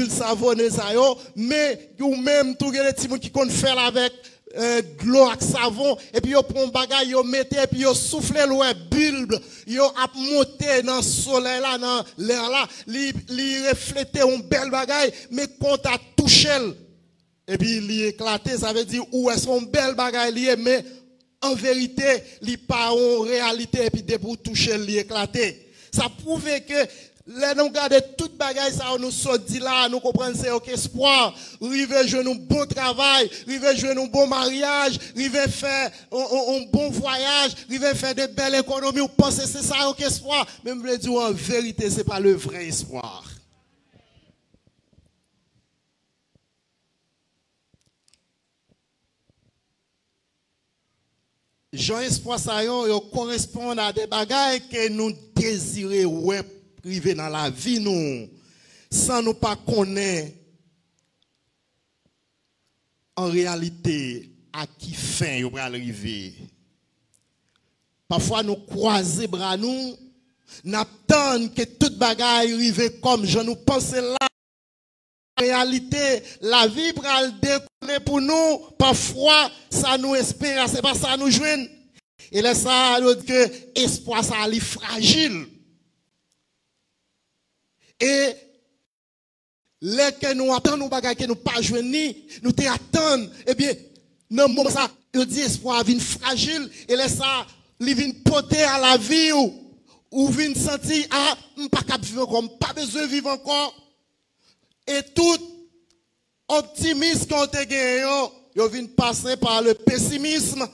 savonné ça yo, mais ou même tout les petits moun qui qu'on faire avec de l'eau avec savon et puis yo prend bagage yo mettez et puis yo souffler l'eau bulbe yo a monter dans soleil là dans l'air là li refléter un bel bagage mais quand t'as touché et puis li éclater ça veut dire où est-ce un bel bagage lié mais en vérité li pas en réalité et puis de pour toucher li éclater ça prouve que les nous garder toute bagaille ça nous sorti là nous comprendre c'est OK espoir river jouer un bon travail river jouer un bon mariage river faire un bon voyage river faire de belles économies ou penser c'est ça OK espoir même le dire en vérité c'est pas le vrai espoir. Jean espoir ça yo correspond à des bagailles que nous désirer ouais privé dans la vie nous sans nous pas connaître en réalité à qui fin yo va arriver. Parfois nous croiser bras nous n'attend que toute bagaille arrive comme je nous pensais là en réalité la vie va décoller pour nous parfois ça nous espère c'est pas ça nous joindre et là ça l'autre que espoir ça est fragile. Et les que nous attendons, nous bagages que nous pas joindre, nous te attendons. Eh bien, non moment ça, le dit espoir vient fragile et laisse ça, il vient porter à la vie ou vient sentir ah, pas capable vivre encore, pas besoin vivre encore. Et tout optimisme qu'on te gagne, il vient passer par le pessimisme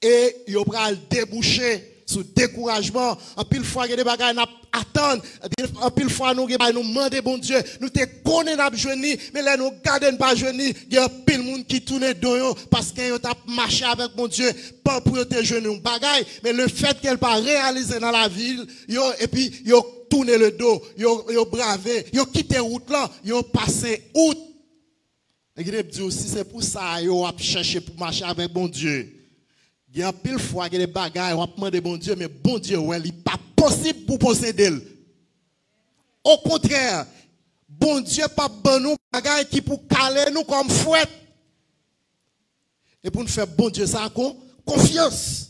et il va le déboucher. Sous découragement, en pile fois il y a des bagages à attendre, en pile fois nous demandons bon Dieu, nous te connaissons n'a joindre, mais là nous gardons pas joindre, il y a pile monde qui tourne dans parce qu'ils ont marché avec mon Dieu, pas pour te joindre un bagage, mais le fait qu'elle pas réalisé dans la ville, et puis ils ont tourné le dos, ils ont bravé, ils ont quitté route là, ils ont passé route. Et il dit aussi c'est pour ça ils ont cherché pour marcher avec mon Dieu. Il y a pile fois qu'il y a des bagages, on demande bon Dieu, mais bon Dieu, ouais, il n'est pas possible pour posséder. Au contraire, bon Dieu pas bon nous bagages qui pour caler nous comme fouet. Et pour nous faire bon Dieu ça confiance.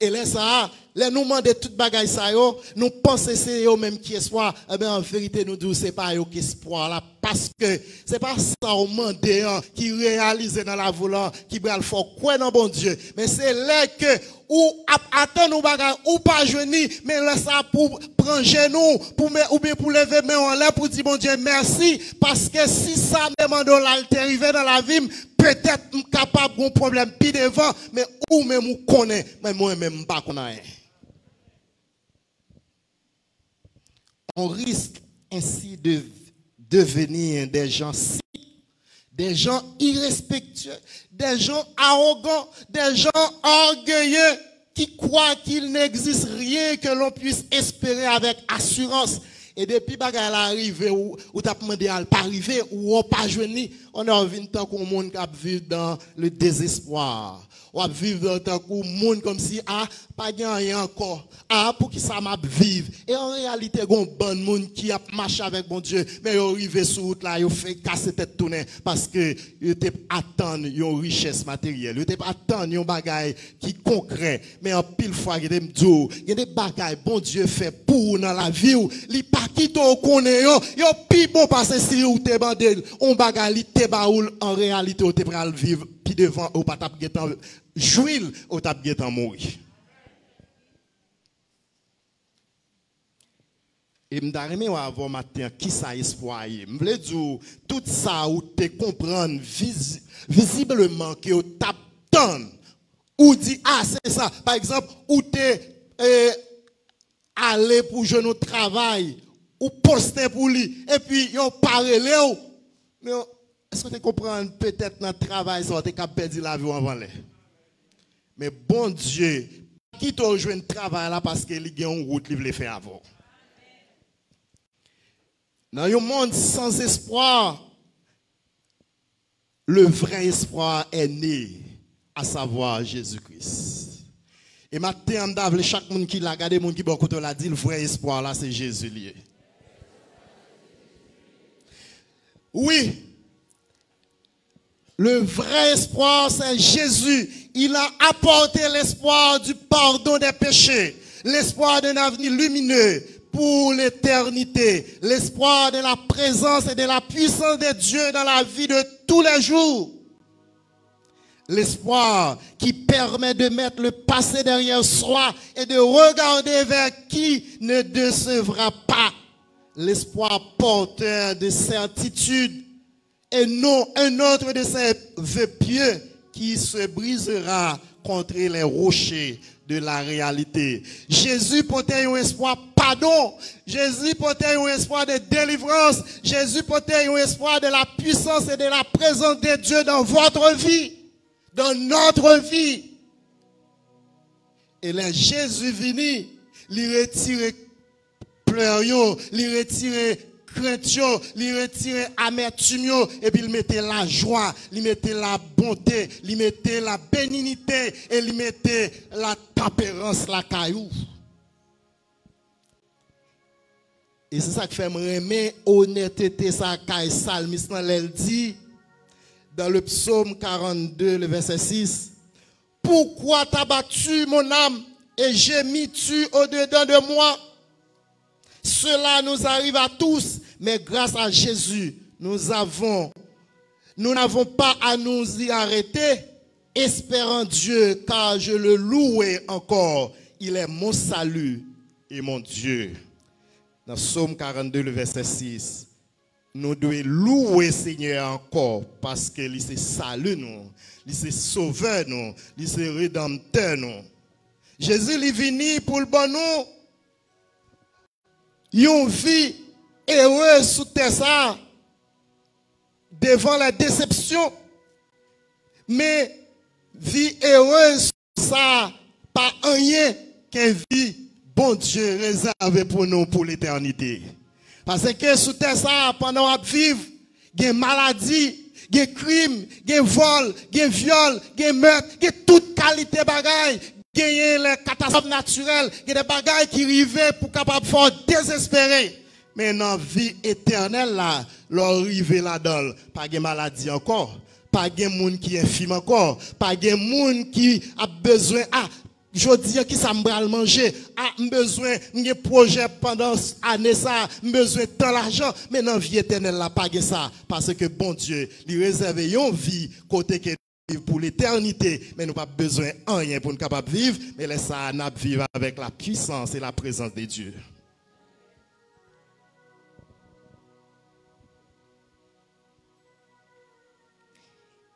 Et là ça, là nous demander toute bagages ça yo, nous penser c'est eux même qui espoir, eh bien en vérité nous dit c'est pas eux qui espoir là parce que c'est pas ça on demander hein, qui réaliser dans la volant, qui va le faire croire dans bon Dieu, mais c'est là que ou attendre nos bagages ou pas joindre, mais là ça pour prendre genou, pour ou bien pour lever main en l'air pour dire bon Dieu merci parce que si ça demande là arriver dans la vie peut-être capable d'un problème pire devant, mais ou même on connaît, mais moi-même pas connaît. On risque ainsi de devenir des gens si, des gens irrespectueux, des gens arrogants, des gens orgueilleux qui croient qu'il n'existe rien que l'on puisse espérer avec assurance. Et depuis bagaille arrivé ou t'a demandé à pas arriver ou pas joindre, on a envie tant qu'on monde qui vivre dans le désespoir. On va vivre tant qu'on monde comme si ah pas rien encore. Ah pour qui ça m'a vivre. Et en réalité gon bon monde qui a marché avec bon Dieu, mais yo arrivé sur route là, yo fait casser tête tourner parce que yo t'ai attendre une richesse matérielle, yo t'ai attendre un bagaille qui concret, mais en pile fois il y a des bagailles bon Dieu fait pour dans la vie ou li pas qui te connaît yo pi bon passer si ou te bandel on bagali te baoul en réalité ou te pral vivre pi devant ou pas tap getan jouil ou tap getan mourir Et m'darrême avant matin qui ça espoir. M'vle dire tout ça ou te comprendre visiblement que ou tap donne ou dit ah c'est ça. Par exemple, ou te aller pour jeune travail ou poster pour lui et puis yon parlé ou mais est-ce que tu comprends peut-être dans travail ça tu cap perdre la vie avant l'air. Mais bon Dieu, qui t'a rejoint travail là parce que il y a une route il veut faire avant. Dans un monde sans espoir, le vrai espoir est né, à savoir Jésus-Christ. Et maintenant, chaque monde qui l'a regardé, monde qui l'a dit, le vrai espoir là, c'est Jésus lié. Oui, le vrai espoir, c'est Jésus. Il a apporté l'espoir du pardon des péchés, l'espoir d'un avenir lumineux pour l'éternité, l'espoir de la présence et de la puissance de Dieu dans la vie de tous les jours. L'espoir qui permet de mettre le passé derrière soi et de regarder vers qui ne décevra pas. L'espoir porteur de certitude et non un autre de ces vœux pieux qui se brisera contre les rochers de la réalité. Jésus portait un espoir pardon. Jésus portait un espoir de délivrance. Jésus portait un espoir de la puissance et de la présence de Dieu dans votre vie, dans notre vie. Et là, Jésus vini, il retirait pleurs, il retirait craintes, il retirait amertume, et puis il mettait la joie, il mettait la bonté, il mettait la bénignité, et il mettait la tempérance, la caillou. Et c'est ça qui fait me remettre honnêteté, ça, caille psalmiste, elle dit, dans le psaume 42, le verset 6, « Pourquoi t'as battu mon âme et j'ai mis tu au-dedans de moi ? Cela nous arrive à tous, mais grâce à Jésus, nous n'avons pas à nous y arrêter, espérant Dieu, car je le louais encore. Il est mon salut et mon Dieu. » Dans Psaume 42, le verset 6, nous devons louer Seigneur encore parce qu'il est salut nous, il est sauveur nous, il est rédempteur nous. Jésus est venu pour le bon nous. Une vie heureuse sous terre devant la déception, mais vie heureuse ça pas rien qu'une vie bon Dieu réservé pour nous pour l'éternité. Parce que sous terre ça pendant à vivre, il y a maladie, il y a crime, il y a vol, il y a viol, il y a meurtre, il y a toute qualité bagaille. Il y a les catastrophes naturelles, il y a des bagailles qui arrivent pour capable faire désespérer. Mais dans la vie éternelle, là, l'arrivée là-dedans, pas de maladie encore, pas de monde qui est infime encore, pas de monde qui a besoin, ah, je dis qui ça me manger, ah, besoin, j'ai projet pendant l'année, ça, besoin de tant d'argent, mais dans la vie éternelle, là, pas de ça, parce que bon Dieu, il réserve une vie côté que pour l'éternité, mais nous n'avons pas besoin de rien pour nous capables de vivre, mais laissez nous vivre avec la puissance et la présence de Dieu.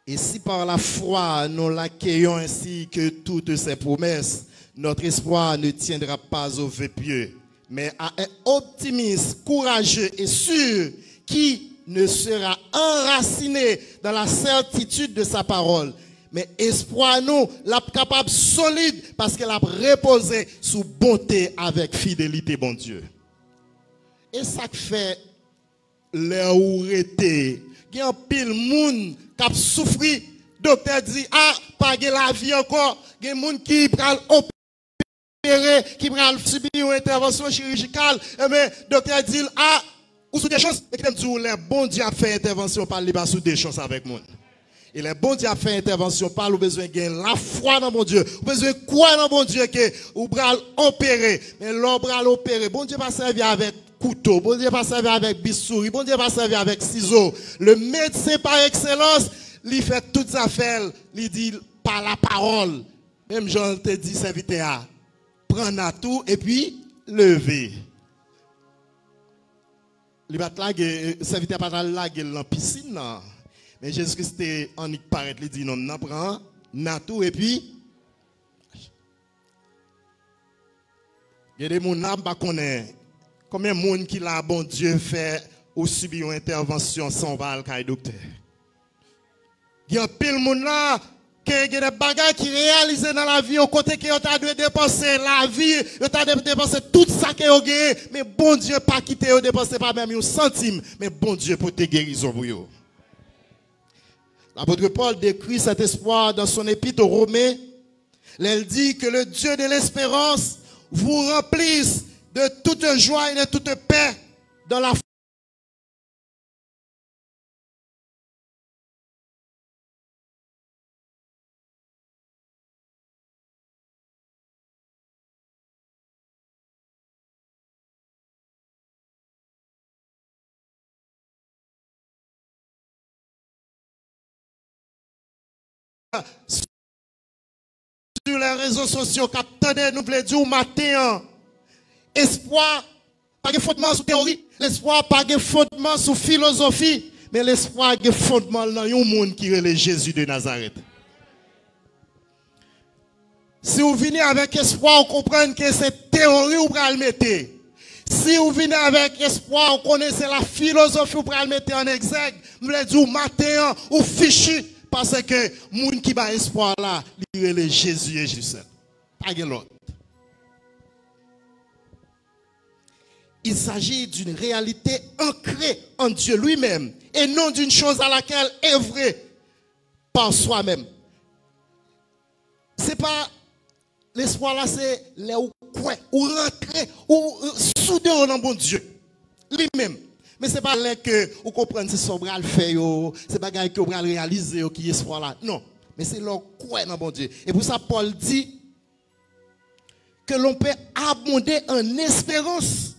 Et si par la foi nous l'accueillons ainsi que toutes ces promesses, notre espoir ne tiendra pas au vœu pieux, mais à un optimiste, courageux et sûr qui ne sera enraciné dans la certitude de sa parole. Mais espoir nous, la capable solide, parce qu'elle a reposé sous bonté avec fidélité, bon Dieu. Et ça fait leur ourété. Il y a un pile monde qui a souffert. Le docteur dit, ah, pas de la vie encore. Il y a un monde qui a opéré, qui a subi une intervention chirurgicale. Mais le docteur dit, ah, ou sous des choses, et qui aime dire, les bons dieux fait intervention par les bas sous des choses avec moi. Et les bons dieux fait intervention par le besoin de la foi dans mon Dieu. Ou besoin de croire dans mon Dieu que ou bral opérer. Mais l'on bral opérer. Bon Dieu va servir avec couteau. Bon Dieu va servir avec bissouri. Bon Dieu va servir avec ciseaux. Le médecin par excellence, il fait toutes affaires. Il dit par la parole. Même Jean te dit, serviteur, prends à tout et puis levez. Les serviteurs ne pas laguer dans la piscine. Mais Jésus-Christ est en paraît, il dit non, non, prends, natou, et puis. Il y a des gens qui ne connaissent pas. Combien de monde qui l'a bon Dieu fait ou subit une intervention sans val, car docteur? Il y a pile moun là qui a des bagages qui réalisent dans la vie au côté qui ont dû dépenser la vie, ils ont dû dépenser tout ça qu'ils ont gagné, mais bon Dieu pas quitté, ils ont dépensé pas même un centime, mais bon Dieu pour te guérison pour eux. L'apôtre Paul décrit cet espoir dans son épître aux Romains. Elle dit que le Dieu de l'espérance vous remplisse de toute joie et de toute paix dans la foi. Sur les réseaux sociaux, captez nous voulons dire matin, espoir, pas de fondement sur théorie, l'espoir pas de fondement sur philosophie, mais l'espoir de fondement dans un monde qui est Jésus de Nazareth. Si vous venez avec espoir, vous comprenez que cette théorie vous pouvez le mettre. Si vous venez avec espoir, vous connaissez la philosophie, vous pouvez le mettre en exergue. Nous voulons dire matin, ou fichu. Parce que les gens qui ont espoir là, ils relèvent Jésus et Jésus. Pas de l'autre. Il s'agit d'une réalité ancrée en Dieu lui-même et non d'une chose à laquelle œuvrer par soi-même. C'est pas l'espoir là, c'est les coins, ou rentrer, ou souder dans bon Dieu lui-même. Mais ce n'est pas là que vous comprenez ce qu'on va faire, ce n'est pas là que vous allez réaliser qui est ce là. Non, mais c'est leur quoi dans bon Dieu. Et pour ça, Paul dit que l'on peut abonder en espérance.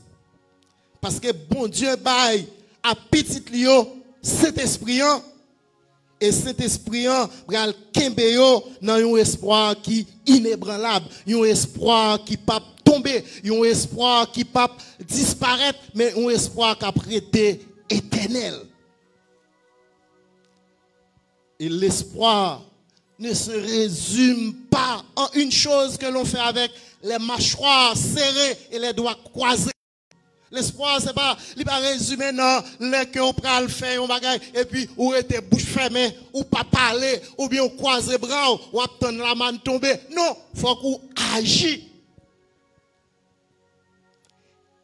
Parce que bon Dieu baille à petit lion cet esprit. Et cet esprit va kembe yo dans un espoir qui est inébranlable, un espoir qui pas tomber, un espoir qui pas disparaître, mais un espoir qui a prêté éternel. Et l'espoir ne se résume pas en une chose que l'on fait avec les mâchoires serrées et les doigts croisés. L'espoir, ce n'est pas, il va résumer, non, les que on prend le fait, on bagaille, et puis, ou était bouche fermée, ou pas parler, ou bien on croise les bras, ou attendre la main tomber. Non, il faut qu'on agisse.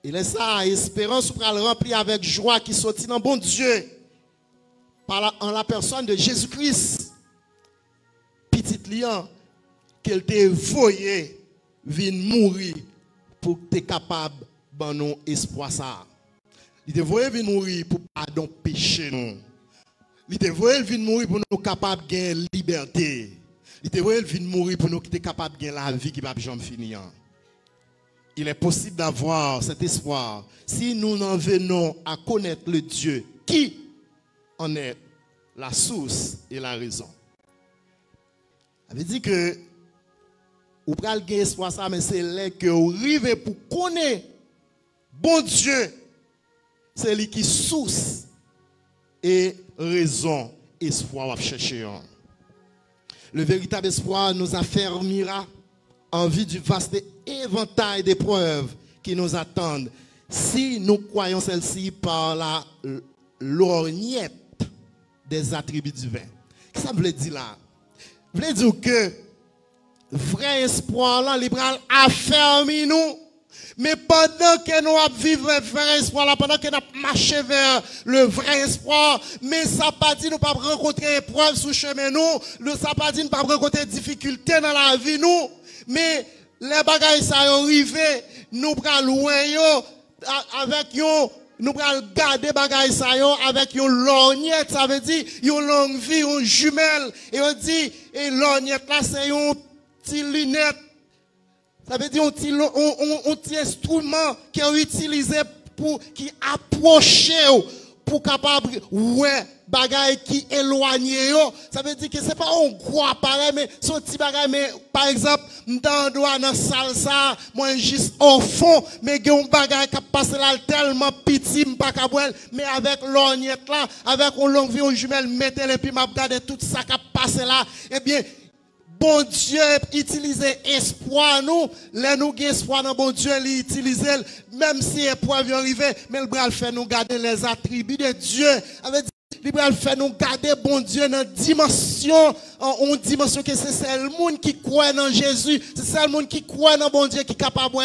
Il est ça, espérance, pour le remplir avec joie qui sortit dans bon Dieu, en la personne de Jésus-Christ. Petit lion, qu'elle t'ait voyé, vient mourir pour que tu es capable. Bon non espoir ça. Il te voyait venir mourir pour pardon péché non. Il te voyait venir mourir pour nous capable gagner liberté. Il te voyait venir mourir pour nous qui capable gagner la vie qui va jamais finir. Il est possible d'avoir cet espoir si nous en venons à connaître le Dieu qui en est la source et la raison. Ça veut dire que ou pral gagner espoir ça mais c'est là que vous arrivez pour connaître bon Dieu, c'est lui qui source et raison, espoir à chercher. Le véritable espoir nous affermira en vue du vaste éventail d'épreuves qui nous attendent si nous croyons celle-ci par la lorgnette des attributs divins. Qu'est-ce que ça veut dire là? Ça veut dire que vrai espoir là, libéral, affermit nous. Mais pendant que nous vivons le vrai espoir, pendant que nous marchons vers le vrai espoir, mais ça ne veut pas dire que nous ne pouvons pas rencontrer épreuves sur le chemin, nous, ça ne veut pas dire que nous ne pouvons pas rencontrer difficultés dans la vie, nous, mais les bagages sont arrivés, nous prenons loin, avec nous, nous prenons garder les bagages avec une lorgnette, ça veut dire une longue vie, une jumelle, et on dit, et lorgnette là, c'est une petite lunette. Ça veut dire un petit instrument qui est utilisé pour qui approche pour capable ouais bagaille qui éloigné yo. Ça veut dire que c'est pas un gros appareil mais c'est un petit bagaille mais par exemple dans doit dans salle ça moi juste au fond mais un bagaille qui passe là tellement petit m'pas capable mais avec l'orgnette là avec une longue vie une jumelle mettez-le puis m'a regarder tout ça qui passe là et bien bon Dieu utilisez espoir nous, les nous gain espoir dans bon Dieu, il utilise même si épreuve arriver, mais le bras fait nous garder les attributs de Dieu. Avec le bras fait nous garder bon Dieu dans dimension, on dimension que c'est seul monde qui croit en Jésus, c'est seul monde qui croit dans bon Dieu qui capable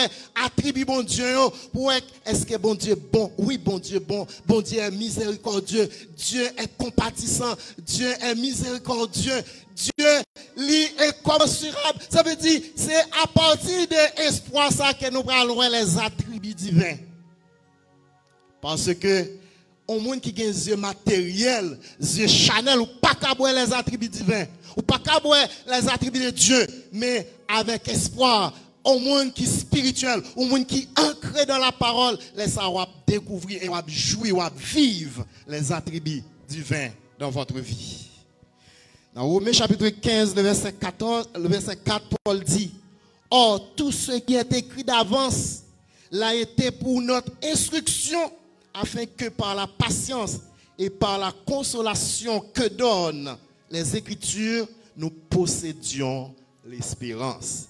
attribuer bon Dieu pour est-ce que bon Dieu bon? Oui, bon Dieu bon. Bon Dieu est miséricordieux. Dieu est compatissant. Dieu est miséricordieux. Dieu, lui, est commensurable. Ça veut dire, c'est à partir de l'espoir ça que nous allons voir les attributs divins. Parce que, au monde qui a des yeux matériels, des yeux Chanel, ou pas qu'à voir les attributs divins, ou pas qu'à voir les attributs de Dieu, mais avec espoir, au monde qui est spirituel, au monde qui est ancré dans la parole, laissez-vous découvrir et jouir, vivre les attributs divins dans votre vie. Dans Romain chapitre 15, le verset 4, Paul dit, « Or, tout ce qui est écrit d'avance l'a été pour notre instruction, afin que par la patience et par la consolation que donnent les Écritures, nous possédions l'espérance. »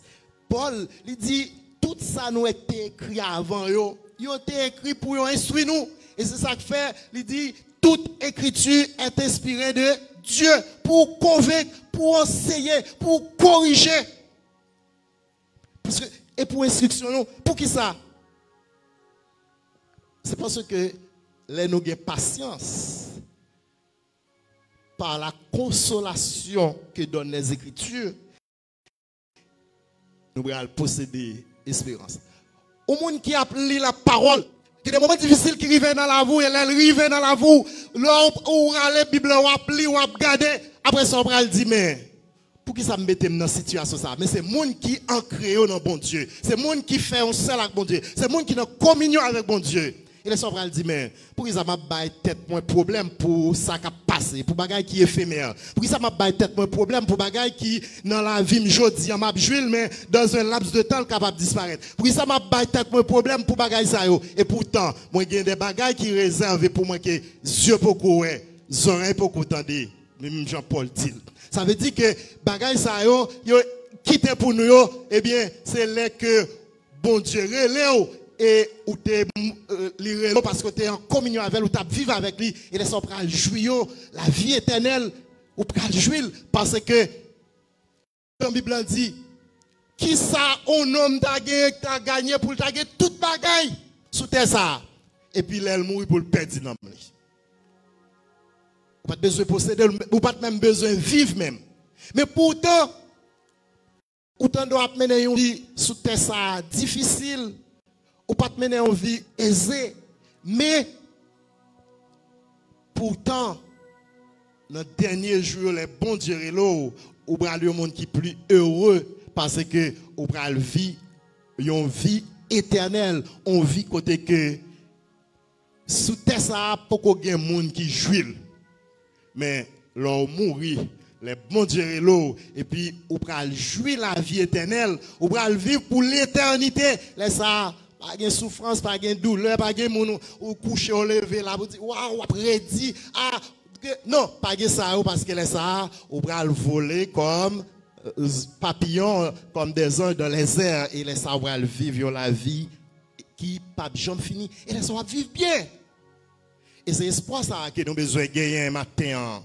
Paul, il dit, « Tout ça nous a été écrit avant, il a été écrit pour nous instruire nous. » Et c'est ça que fait, il dit, « Toute Écriture est inspirée de Dieu pour convaincre, pour enseigner, pour corriger. » Parce que, et pour instruction, pour qui ça? C'est parce que les nous avons patience par la consolation que donnent les Écritures, nous allons posséder l'espérance. Au monde qui a lu la parole, il y a des moments difficiles qui arrivent dans la voie, et là, ils arrivent dans la voie. Là, on va aller, la Bible, on va lire, on va regarder. Après ça, on va dire, mais pour qui ça me mette dans la situation ça? Mais c'est le monde qui est ancré dans bon Dieu. C'est le monde qui fait un seul avec bon Dieu. C'est le monde qui est en communion avec bon Dieu. Et là, on va dire, mais pour qui ça m'a baillé tête pour un problème pour ça qui a passé, pour bagaille qui est éphémère. Pour qui ça m'a baillé tête pour un problème pour bagaille qui, dans la vie, aujourd'hui, on m'a joué, mais dans un laps de temps, capable de disparaître. Pour qui ça m'a baillé tête pour un problème pour bagaille ça, et pourtant, moi, j'ai des bagailles qui réservent pour moi que yeux pour courir, oreilles pour entendre. Même Jean-Paul dit. Ça veut dire que bagaille ça, yo, quitte pour nous, eh bien, c'est là que bon Dieu relève. Et où tu es parce que tu es en communion avec lui, tu as vivre avec lui, et les sombres jouir la vie éternelle, ou pral jouir parce que la Bible dit qui ça un homme t'a gagné pour t'a gagné toute bagaille sous terre ça et puis l'elle mourir pour le perdre dans lui. Ou pas besoin posséder, ou pas même besoin vivre même. Mais pourtant ou t'en doit mener une vie sous terre ça difficile. Ou pas te mener en vie aisée, mais pourtant, dans le dernier jour, les bons dieux et l'eau, ou bral le monde qui est plus heureux parce que ou bral vie, une vie éternelle, on vit côté que sous terre ça, beaucoup de monde qui jouit, mais l'on mourit. Les bons dieux et l'eau, et puis ou bral jouir la vie éternelle, ou bral vivre pour l'éternité, laisse ça. Pas de souffrance, pas de douleur, pas de monde ou coucher ou lever là vous dites waouh prédit ah non pas de ça parce que les ça ou bral voler comme papillon comme des anges dans les airs et les ça bral vivre la vie qui pas jamais fini et les ça vivre bien et c'est espoir ça que nous besoin gagner un matin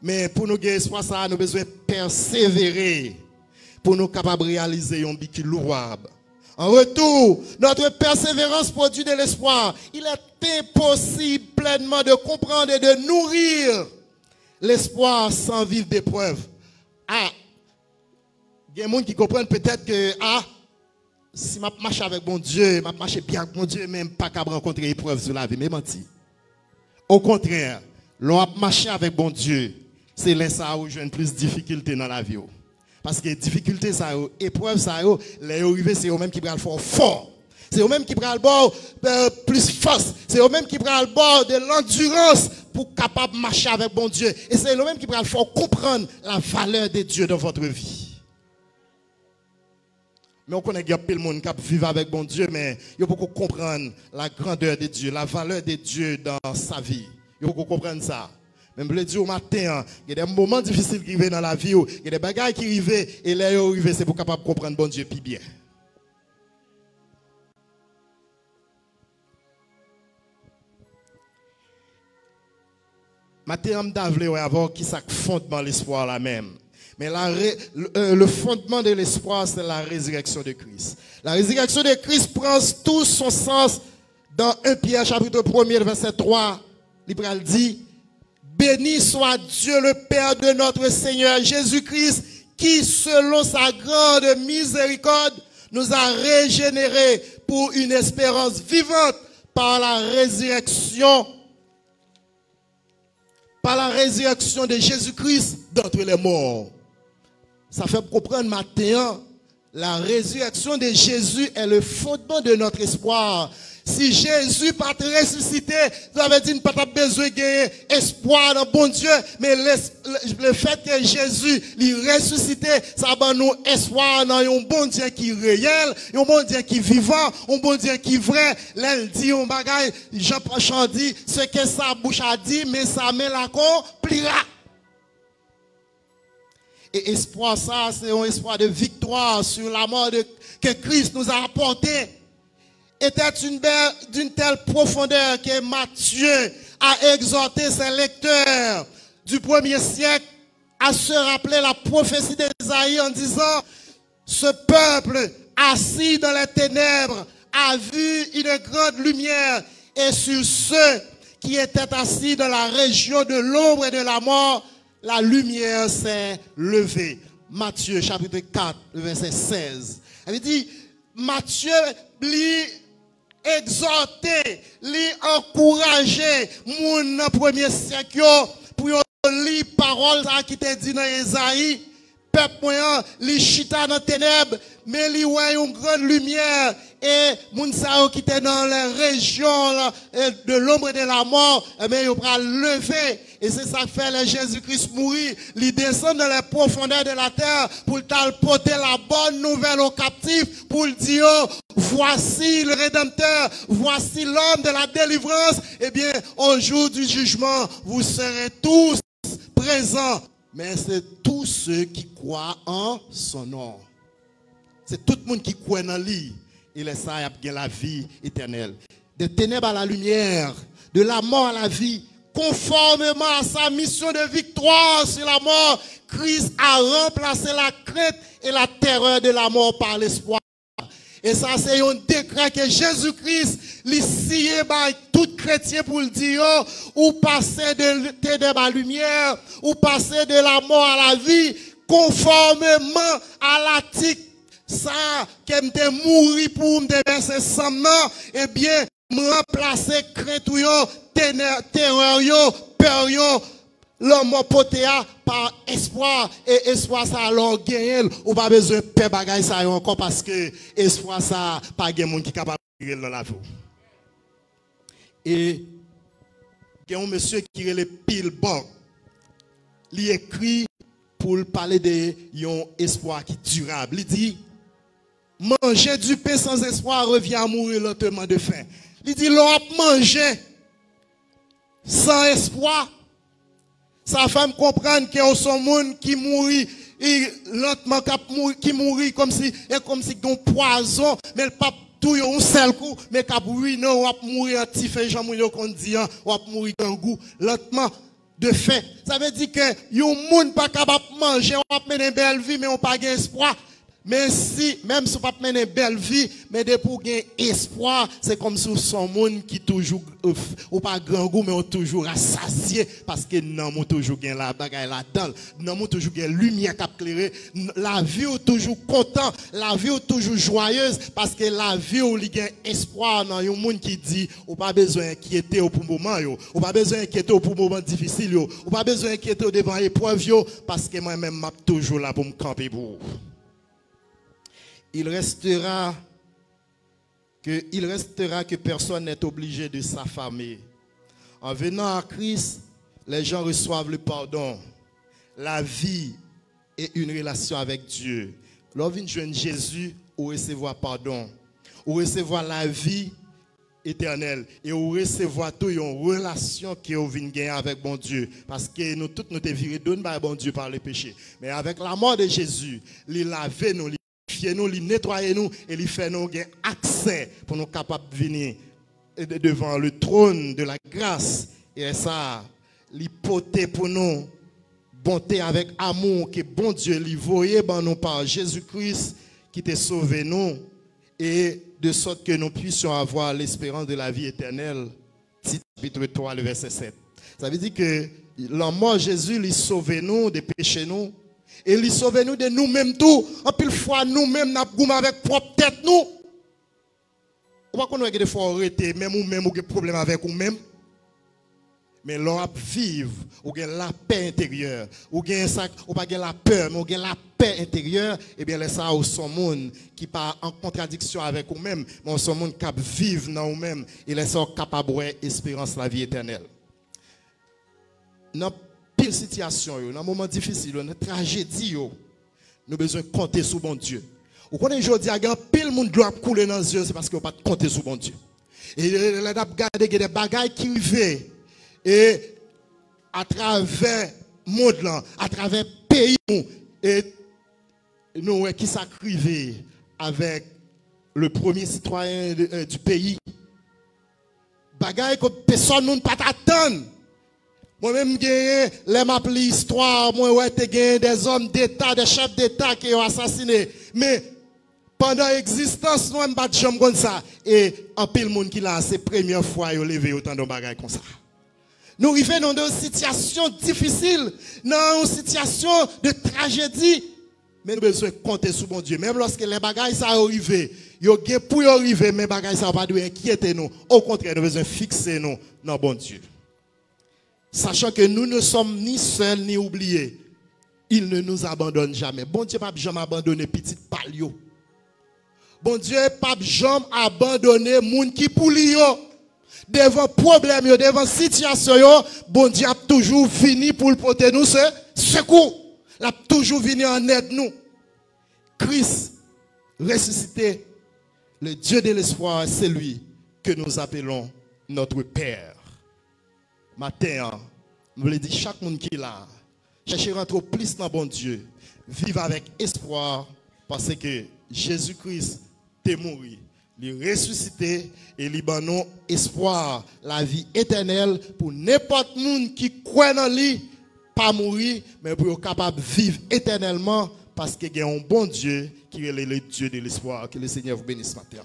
mais pour nous gagner espoir ça nous besoin persévérer pour nous capable réaliser un biki louable. En retour, notre persévérance produit de l'espoir. Il est impossible pleinement de comprendre et de nourrir l'espoir sans vivre d'épreuve. Ah, il y a des gens qui comprennent peut-être que, ah, si je marche avec mon Dieu, je marche bien avec mon Dieu, même pas qu'à rencontrer épreuve sur la vie, mais menti. Au contraire, l'on marche avec mon Dieu, c'est là ça où je n'ai plus de difficultés dans la vie. Parce que difficulté ça épreuve ça les arrivés c'est eux-mêmes qui vont le faire fort. C'est eux-mêmes qui prennent le bord plus force. C'est eux-mêmes qui prennent le bord de l'endurance pour capable de marcher avec bon Dieu. Et c'est eux-mêmes qui prennent le bord pour comprendre la valeur de Dieu dans votre vie. Mais on connaît qu'il y a plein de monde qui vivent avec bon Dieu, mais il faut comprendre la grandeur de Dieu, la valeur de Dieu dans sa vie. Il faut comprendre ça. Même le Dieu au matin, il y a des moments difficiles qui arrivent dans la vie, il y a des bagages qui arrivent, et là, ils arrivent, c'est pour capable comprendre bon Dieu plus bien. Matin, je veux avoir qui est fondement l'espoir la même. Mais le fondement de l'espoir, c'est la résurrection de Christ. La résurrection de Christ prend tout son sens dans 1 Pierre chapitre 1er, verset 3. L'Ibral dit, béni soit Dieu le Père de notre Seigneur Jésus-Christ, qui selon sa grande miséricorde nous a régénérés pour une espérance vivante par la résurrection de Jésus-Christ d'entre les morts. Ça fait comprendre matin, la résurrection de Jésus est le fondement de notre espoir. Si Jésus n'est pas ressuscité, ça veut dire qu'il n'a pas besoin d'espoir dans bon Dieu. Mais le fait que Jésus est ressuscité, ça donne nous espoir dans un bon Dieu qui est réel, un bon Dieu qui est vivant, un bon Dieu qui est vrai. L'elle dit un bagage, Jean-Paul dit, ce que sa bouche a dit, mais sa main l'accomplira. Et espoir, ça, c'est un espoir de victoire sur la mort que Christ nous a apporté. Était d'une telle profondeur que Matthieu a exhorté ses lecteurs du 1er siècle à se rappeler la prophétie d'Ésaïe en disant, ce peuple assis dans les ténèbres a vu une grande lumière, et sur ceux qui étaient assis dans la région de l'ombre et de la mort, la lumière s'est levée. Matthieu chapitre 4, verset 16. Elle dit, Matthieu lui exhorter, lui encourager, moun dans le 1er siècle, pour lire parole qui te dit dans Ésaïe, peuple moyen, li chita dans ténèbres, mais li wè une grande lumière, et moun sa qui te dans les régions de l'ombre et de la mort, mais il va lever, et c'est ça que fait le Jésus-Christ mourir, il descend dans les profondeurs de la terre, pour t'apporter la bonne nouvelle aux captifs, pour dire, voici le Rédempteur, voici l'homme de la délivrance, et bien, au jour du jugement, vous serez tous présents. Mais c'est tous ceux qui croient en son nom. C'est tout le monde qui croit en lui. Il est ça, il a la vie éternelle. Des ténèbres à la lumière, de la mort à la vie, conformément à sa mission de victoire sur la mort, Christ a remplacé la crainte et la terreur de la mort par l'espoir. Et ça, c'est un décret que Jésus-Christ lié par tout chrétien pour le dire, ou passer de ténèbres à lumière, ou passer de la mort à la vie, conformément à l'article ça, que m'te mouri pour m'te verser sans nom, eh bien, m'remplacer crainte ou yo, terreur yo, peur yo, l'homme potéa par espoir, et espoir ça alors gagne ou pas besoin de paix bagaille ça encore parce que espoir ça pas gagne monde qui capable de dans la vie. Et il y a un monsieur qui est le pile bon. Il écrit pour parler de yon espoir qui est durable. Il dit, manger du pain sans espoir revient à mourir lentement de faim. Il dit, l'on a mangé sans espoir. Sa femme comprend qu'il y a un monde qui mourit lentement, qui mourit comme si un poison, mais le pape tout un seul coup, mais cap oui non, on mourir en tifé, j'en mourir qu'on dit, on mourir en goût, lentement de faim. Ça veut dire que yon monde pas capable manger, on va mener une belle vie, mais on pas gain espoir. Mais si, même si on pas mener une belle vie, mais de pour gain espoir, c'est comme si son monde qui toujours ou pas grand goût, mais on toujours rassasié parce que non, on toujours gain la bagaille là-dedans, non, on toujours gain lumière qui éclaire, la vie est toujours content, la vie est toujours joyeuse parce que la vie on gain espoir dans un monde qui dit on pas besoin d'inquiéter au moment yo, on pas besoin d'inquiéter au moment difficile yo, on pas besoin d'inquiéter devant épreuve yo parce que moi-même m'a toujours là pour me camper pour. Il restera qu'il restera que personne n'est obligé de s'affamer. En venant à Christ, les gens reçoivent le pardon, la vie et une relation avec Dieu. Lorsqu'ils viennent à Jésus, vous recevez pardon, vous recevez la vie éternelle et vous recevez toute une relation qui vous vient avec bon Dieu. Parce que nous tous nous sommes virés de bon Dieu par les péchés. Mais avec la mort de Jésus, il lave nous, il purifie nous, il nettoie nous et il fait nous avoir accès pour nous capables de venir devant le trône de la grâce. Et ça, l'hypothèse pour nous, bonté avec amour que bon Dieu lui voyait nous par Jésus-Christ qui t'a sauvé nous et de sorte que nous puissions avoir l'espérance de la vie éternelle. Tite chapitre 3, le verset 7. Ça veut dire que la mort de Jésus lui sauvé nous des péchés nous et lui sauvé nous de nous-mêmes tout. En pile fois nous-mêmes n'a pas avec propre tête nous. Pourquoi qu'on a des fois arrêté même ou même ou des problèmes avec ou même? Mais l'on vivre, ou gagne la paix intérieure, ou gagne ça, ou pas gagne la peur, mais ou gagne la paix intérieure, et bien laisse ça au son monde qui pas en contradiction avec vous-même, mais au son monde qui vivre dans vous-même, et laisse ça capable d'espérance la vie éternelle. Dans pire situation, dans moment difficile, dans tragédie, nous avons besoin de compter sur bon Dieu. Ou quand aujourd'hui, il y a pile monde doit couler dans les yeux, c'est parce qu'on pas compter sur bon Dieu. Et il a regardé des bagailles qui arrivent. Et à travers le monde, à travers le pays, et nous qui s'accrivons avec le premier citoyen du pays, bagaille que personne ne peut attendre. Moi-même, je m'appelle l'histoire, moi, j'ai gagné des hommes d'État, des chefs d'État qui ont assassiné. Mais pendant l'existence, nous ne pas de comme ça. Et en pile, le monde qui l'a, c'est la première fois qu'il a levé autant de bagailles comme ça. Nous arrivons dans des situations difficiles, dans une situation de tragédie, mais nous avons besoin de compter sur bon Dieu. Même lorsque les bagailles sont arrivées, ils ont pour arriver, mais les bagailles ne vont pas inquiéter nous. Au contraire, nous avons besoin de fixer nous dans bon Dieu. Sachant que nous ne sommes ni seuls ni oubliés, il ne nous abandonne jamais. Bon Dieu ne va jamais abandonner petit palio. Bon Dieu ne va jamais abandonner les gens qui pour lui. Devant problème, devant situation, bon Dieu a toujours fini pour porter nous ce secours. Il a toujours venu en aide nous. Christ ressuscité, le Dieu de l'espoir, c'est lui que nous appelons notre Père. Matin, je vous dis, chaque monde qui est là, cherchez à rentrer plus dans bon Dieu, vivre avec espoir, parce que Jésus-Christ est mort. Il ressuscité et il ban nous espoir, la vie éternelle pour n'importe monde qui croit dans lui, pas mourir, mais pour être capable de vivre éternellement parce qu'il y a un bon Dieu qui est le Dieu de l'espoir. Que le Seigneur vous bénisse matin.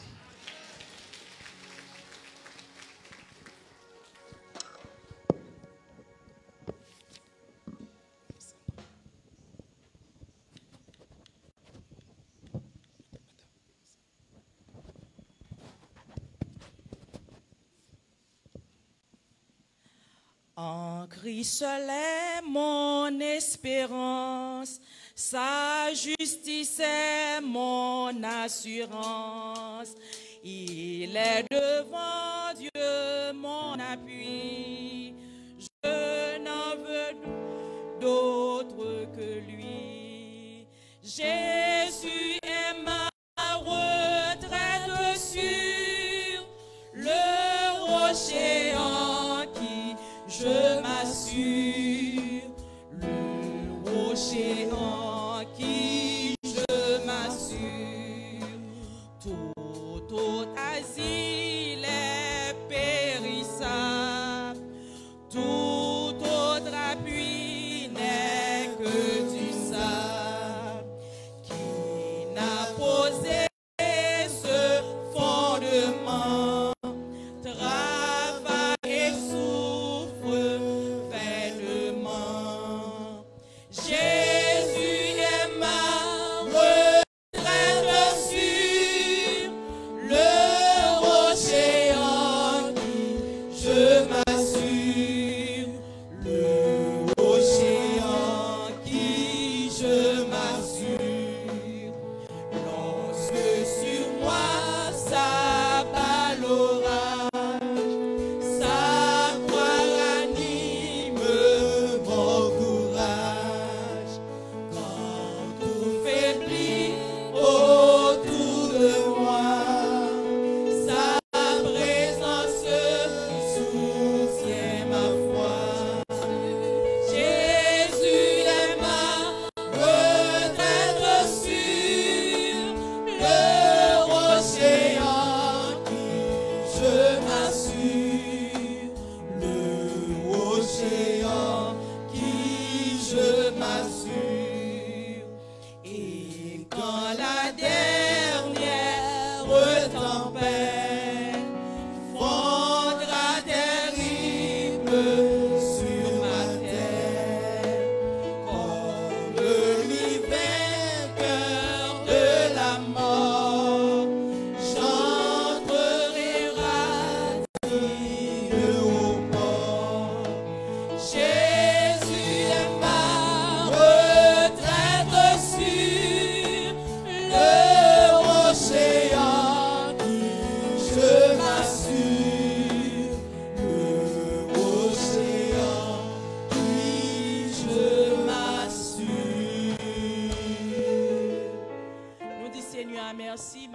En Christ seul est mon espérance, sa justice est mon assurance. Il est devant Dieu mon appui, je n'en veux d'autre que lui. Jésus est ma retraite sûre, le rocher en qui je m'assure, le rocher en qui je m'assure. Tout asile est périssable, tout autre appui n'est que du sable. Qui n'a posé ce fondement? Travail et souffle.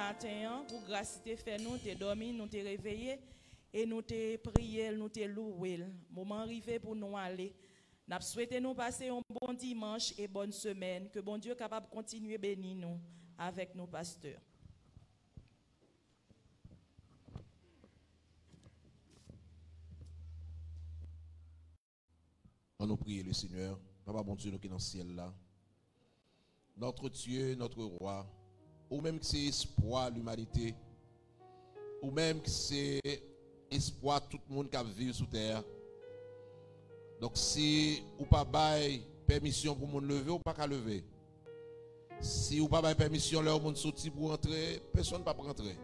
matin pour grâce te fait nous te dormi, nous te réveillé et nous te prié, nous te loué. Moment arrivé pour nous aller. Nous souhaitons nous passer un bon dimanche et bonne semaine. Que bon Dieu capable de continuer à bénir nous avec nos pasteurs. On nous prie le Seigneur. Papa bon Dieu, nous qui sommes dans le ciel là. Notre Dieu, notre roi, ou même que c'est espoir l'humanité, ou même que c'est espoir tout le monde qui vit sur terre. Donc si ou pas bail permission pour monde lever, ou pas qu'à lever. Si ou pas bail permission leur monde sorti pour entrer, personne pas pour entrer.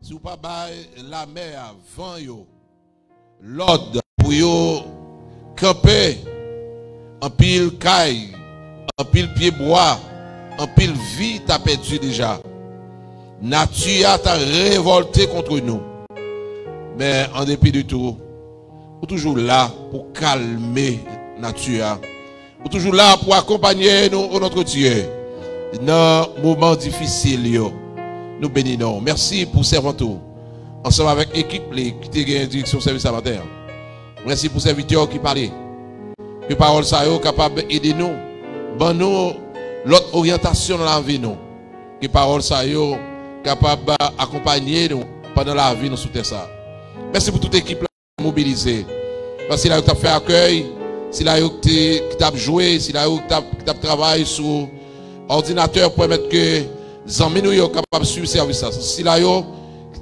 Si ou pas bail la mer, vent yo, l'ordre pour yo camper en pile caille, en pile pied bois, en pile vie t'a perdu déjà. Nature t'a révolté contre nous. Mais en dépit de tout, ou toujours là pour calmer nature. Ou toujours là pour accompagner nous au notre Dieu. Dans moments difficiles, nous bénissons. Merci pour serviteur. Ensemble avec l'équipe qui t'a direction service à matin. Merci pour serviteur qui parlait. Que parole ça est capable d'aider nous. Bon nous l'autre orientation dans la vie nous. Que parole ça est capable d'accompagner nous pendant la vie nous sous terre ça. Merci pour toute équipe mobilisée. Parce que là où tu as fait accueil, si là où tu as joué, si là où tu as travaillé sur ordinateur pour mettre que les amis nous soient capables de suivre le service. Si là où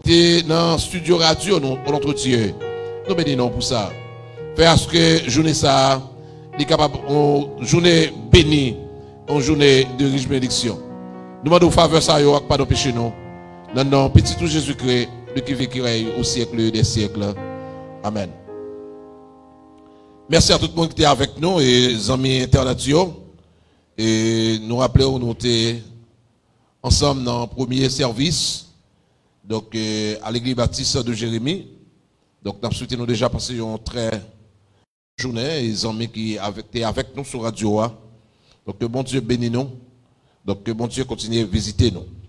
tu es dans le studio radio, nous, pour notre Dieu, nous bénissons pour ça. Faire à ce que journée ça, les capables, une journée bénie, une journée de riche bénédiction. Nous demandons faveur ça, nous, pas de péché nous. Dans le nom petit tout Jésus-Christ, de qui vit qui règne au siècle des siècles. Amen. Merci à tout le monde qui était avec nous et les amis internationaux. Et nous rappelons, nous étions ensemble dans le premier service, donc à l'église baptiste de Jérémie. Donc nous avons déjà passé une très bonne journée. Les amis qui étaient avec nous sur Radio A. Donc que bon Dieu bénisse nous. Donc que bon Dieu continue à visiter nous.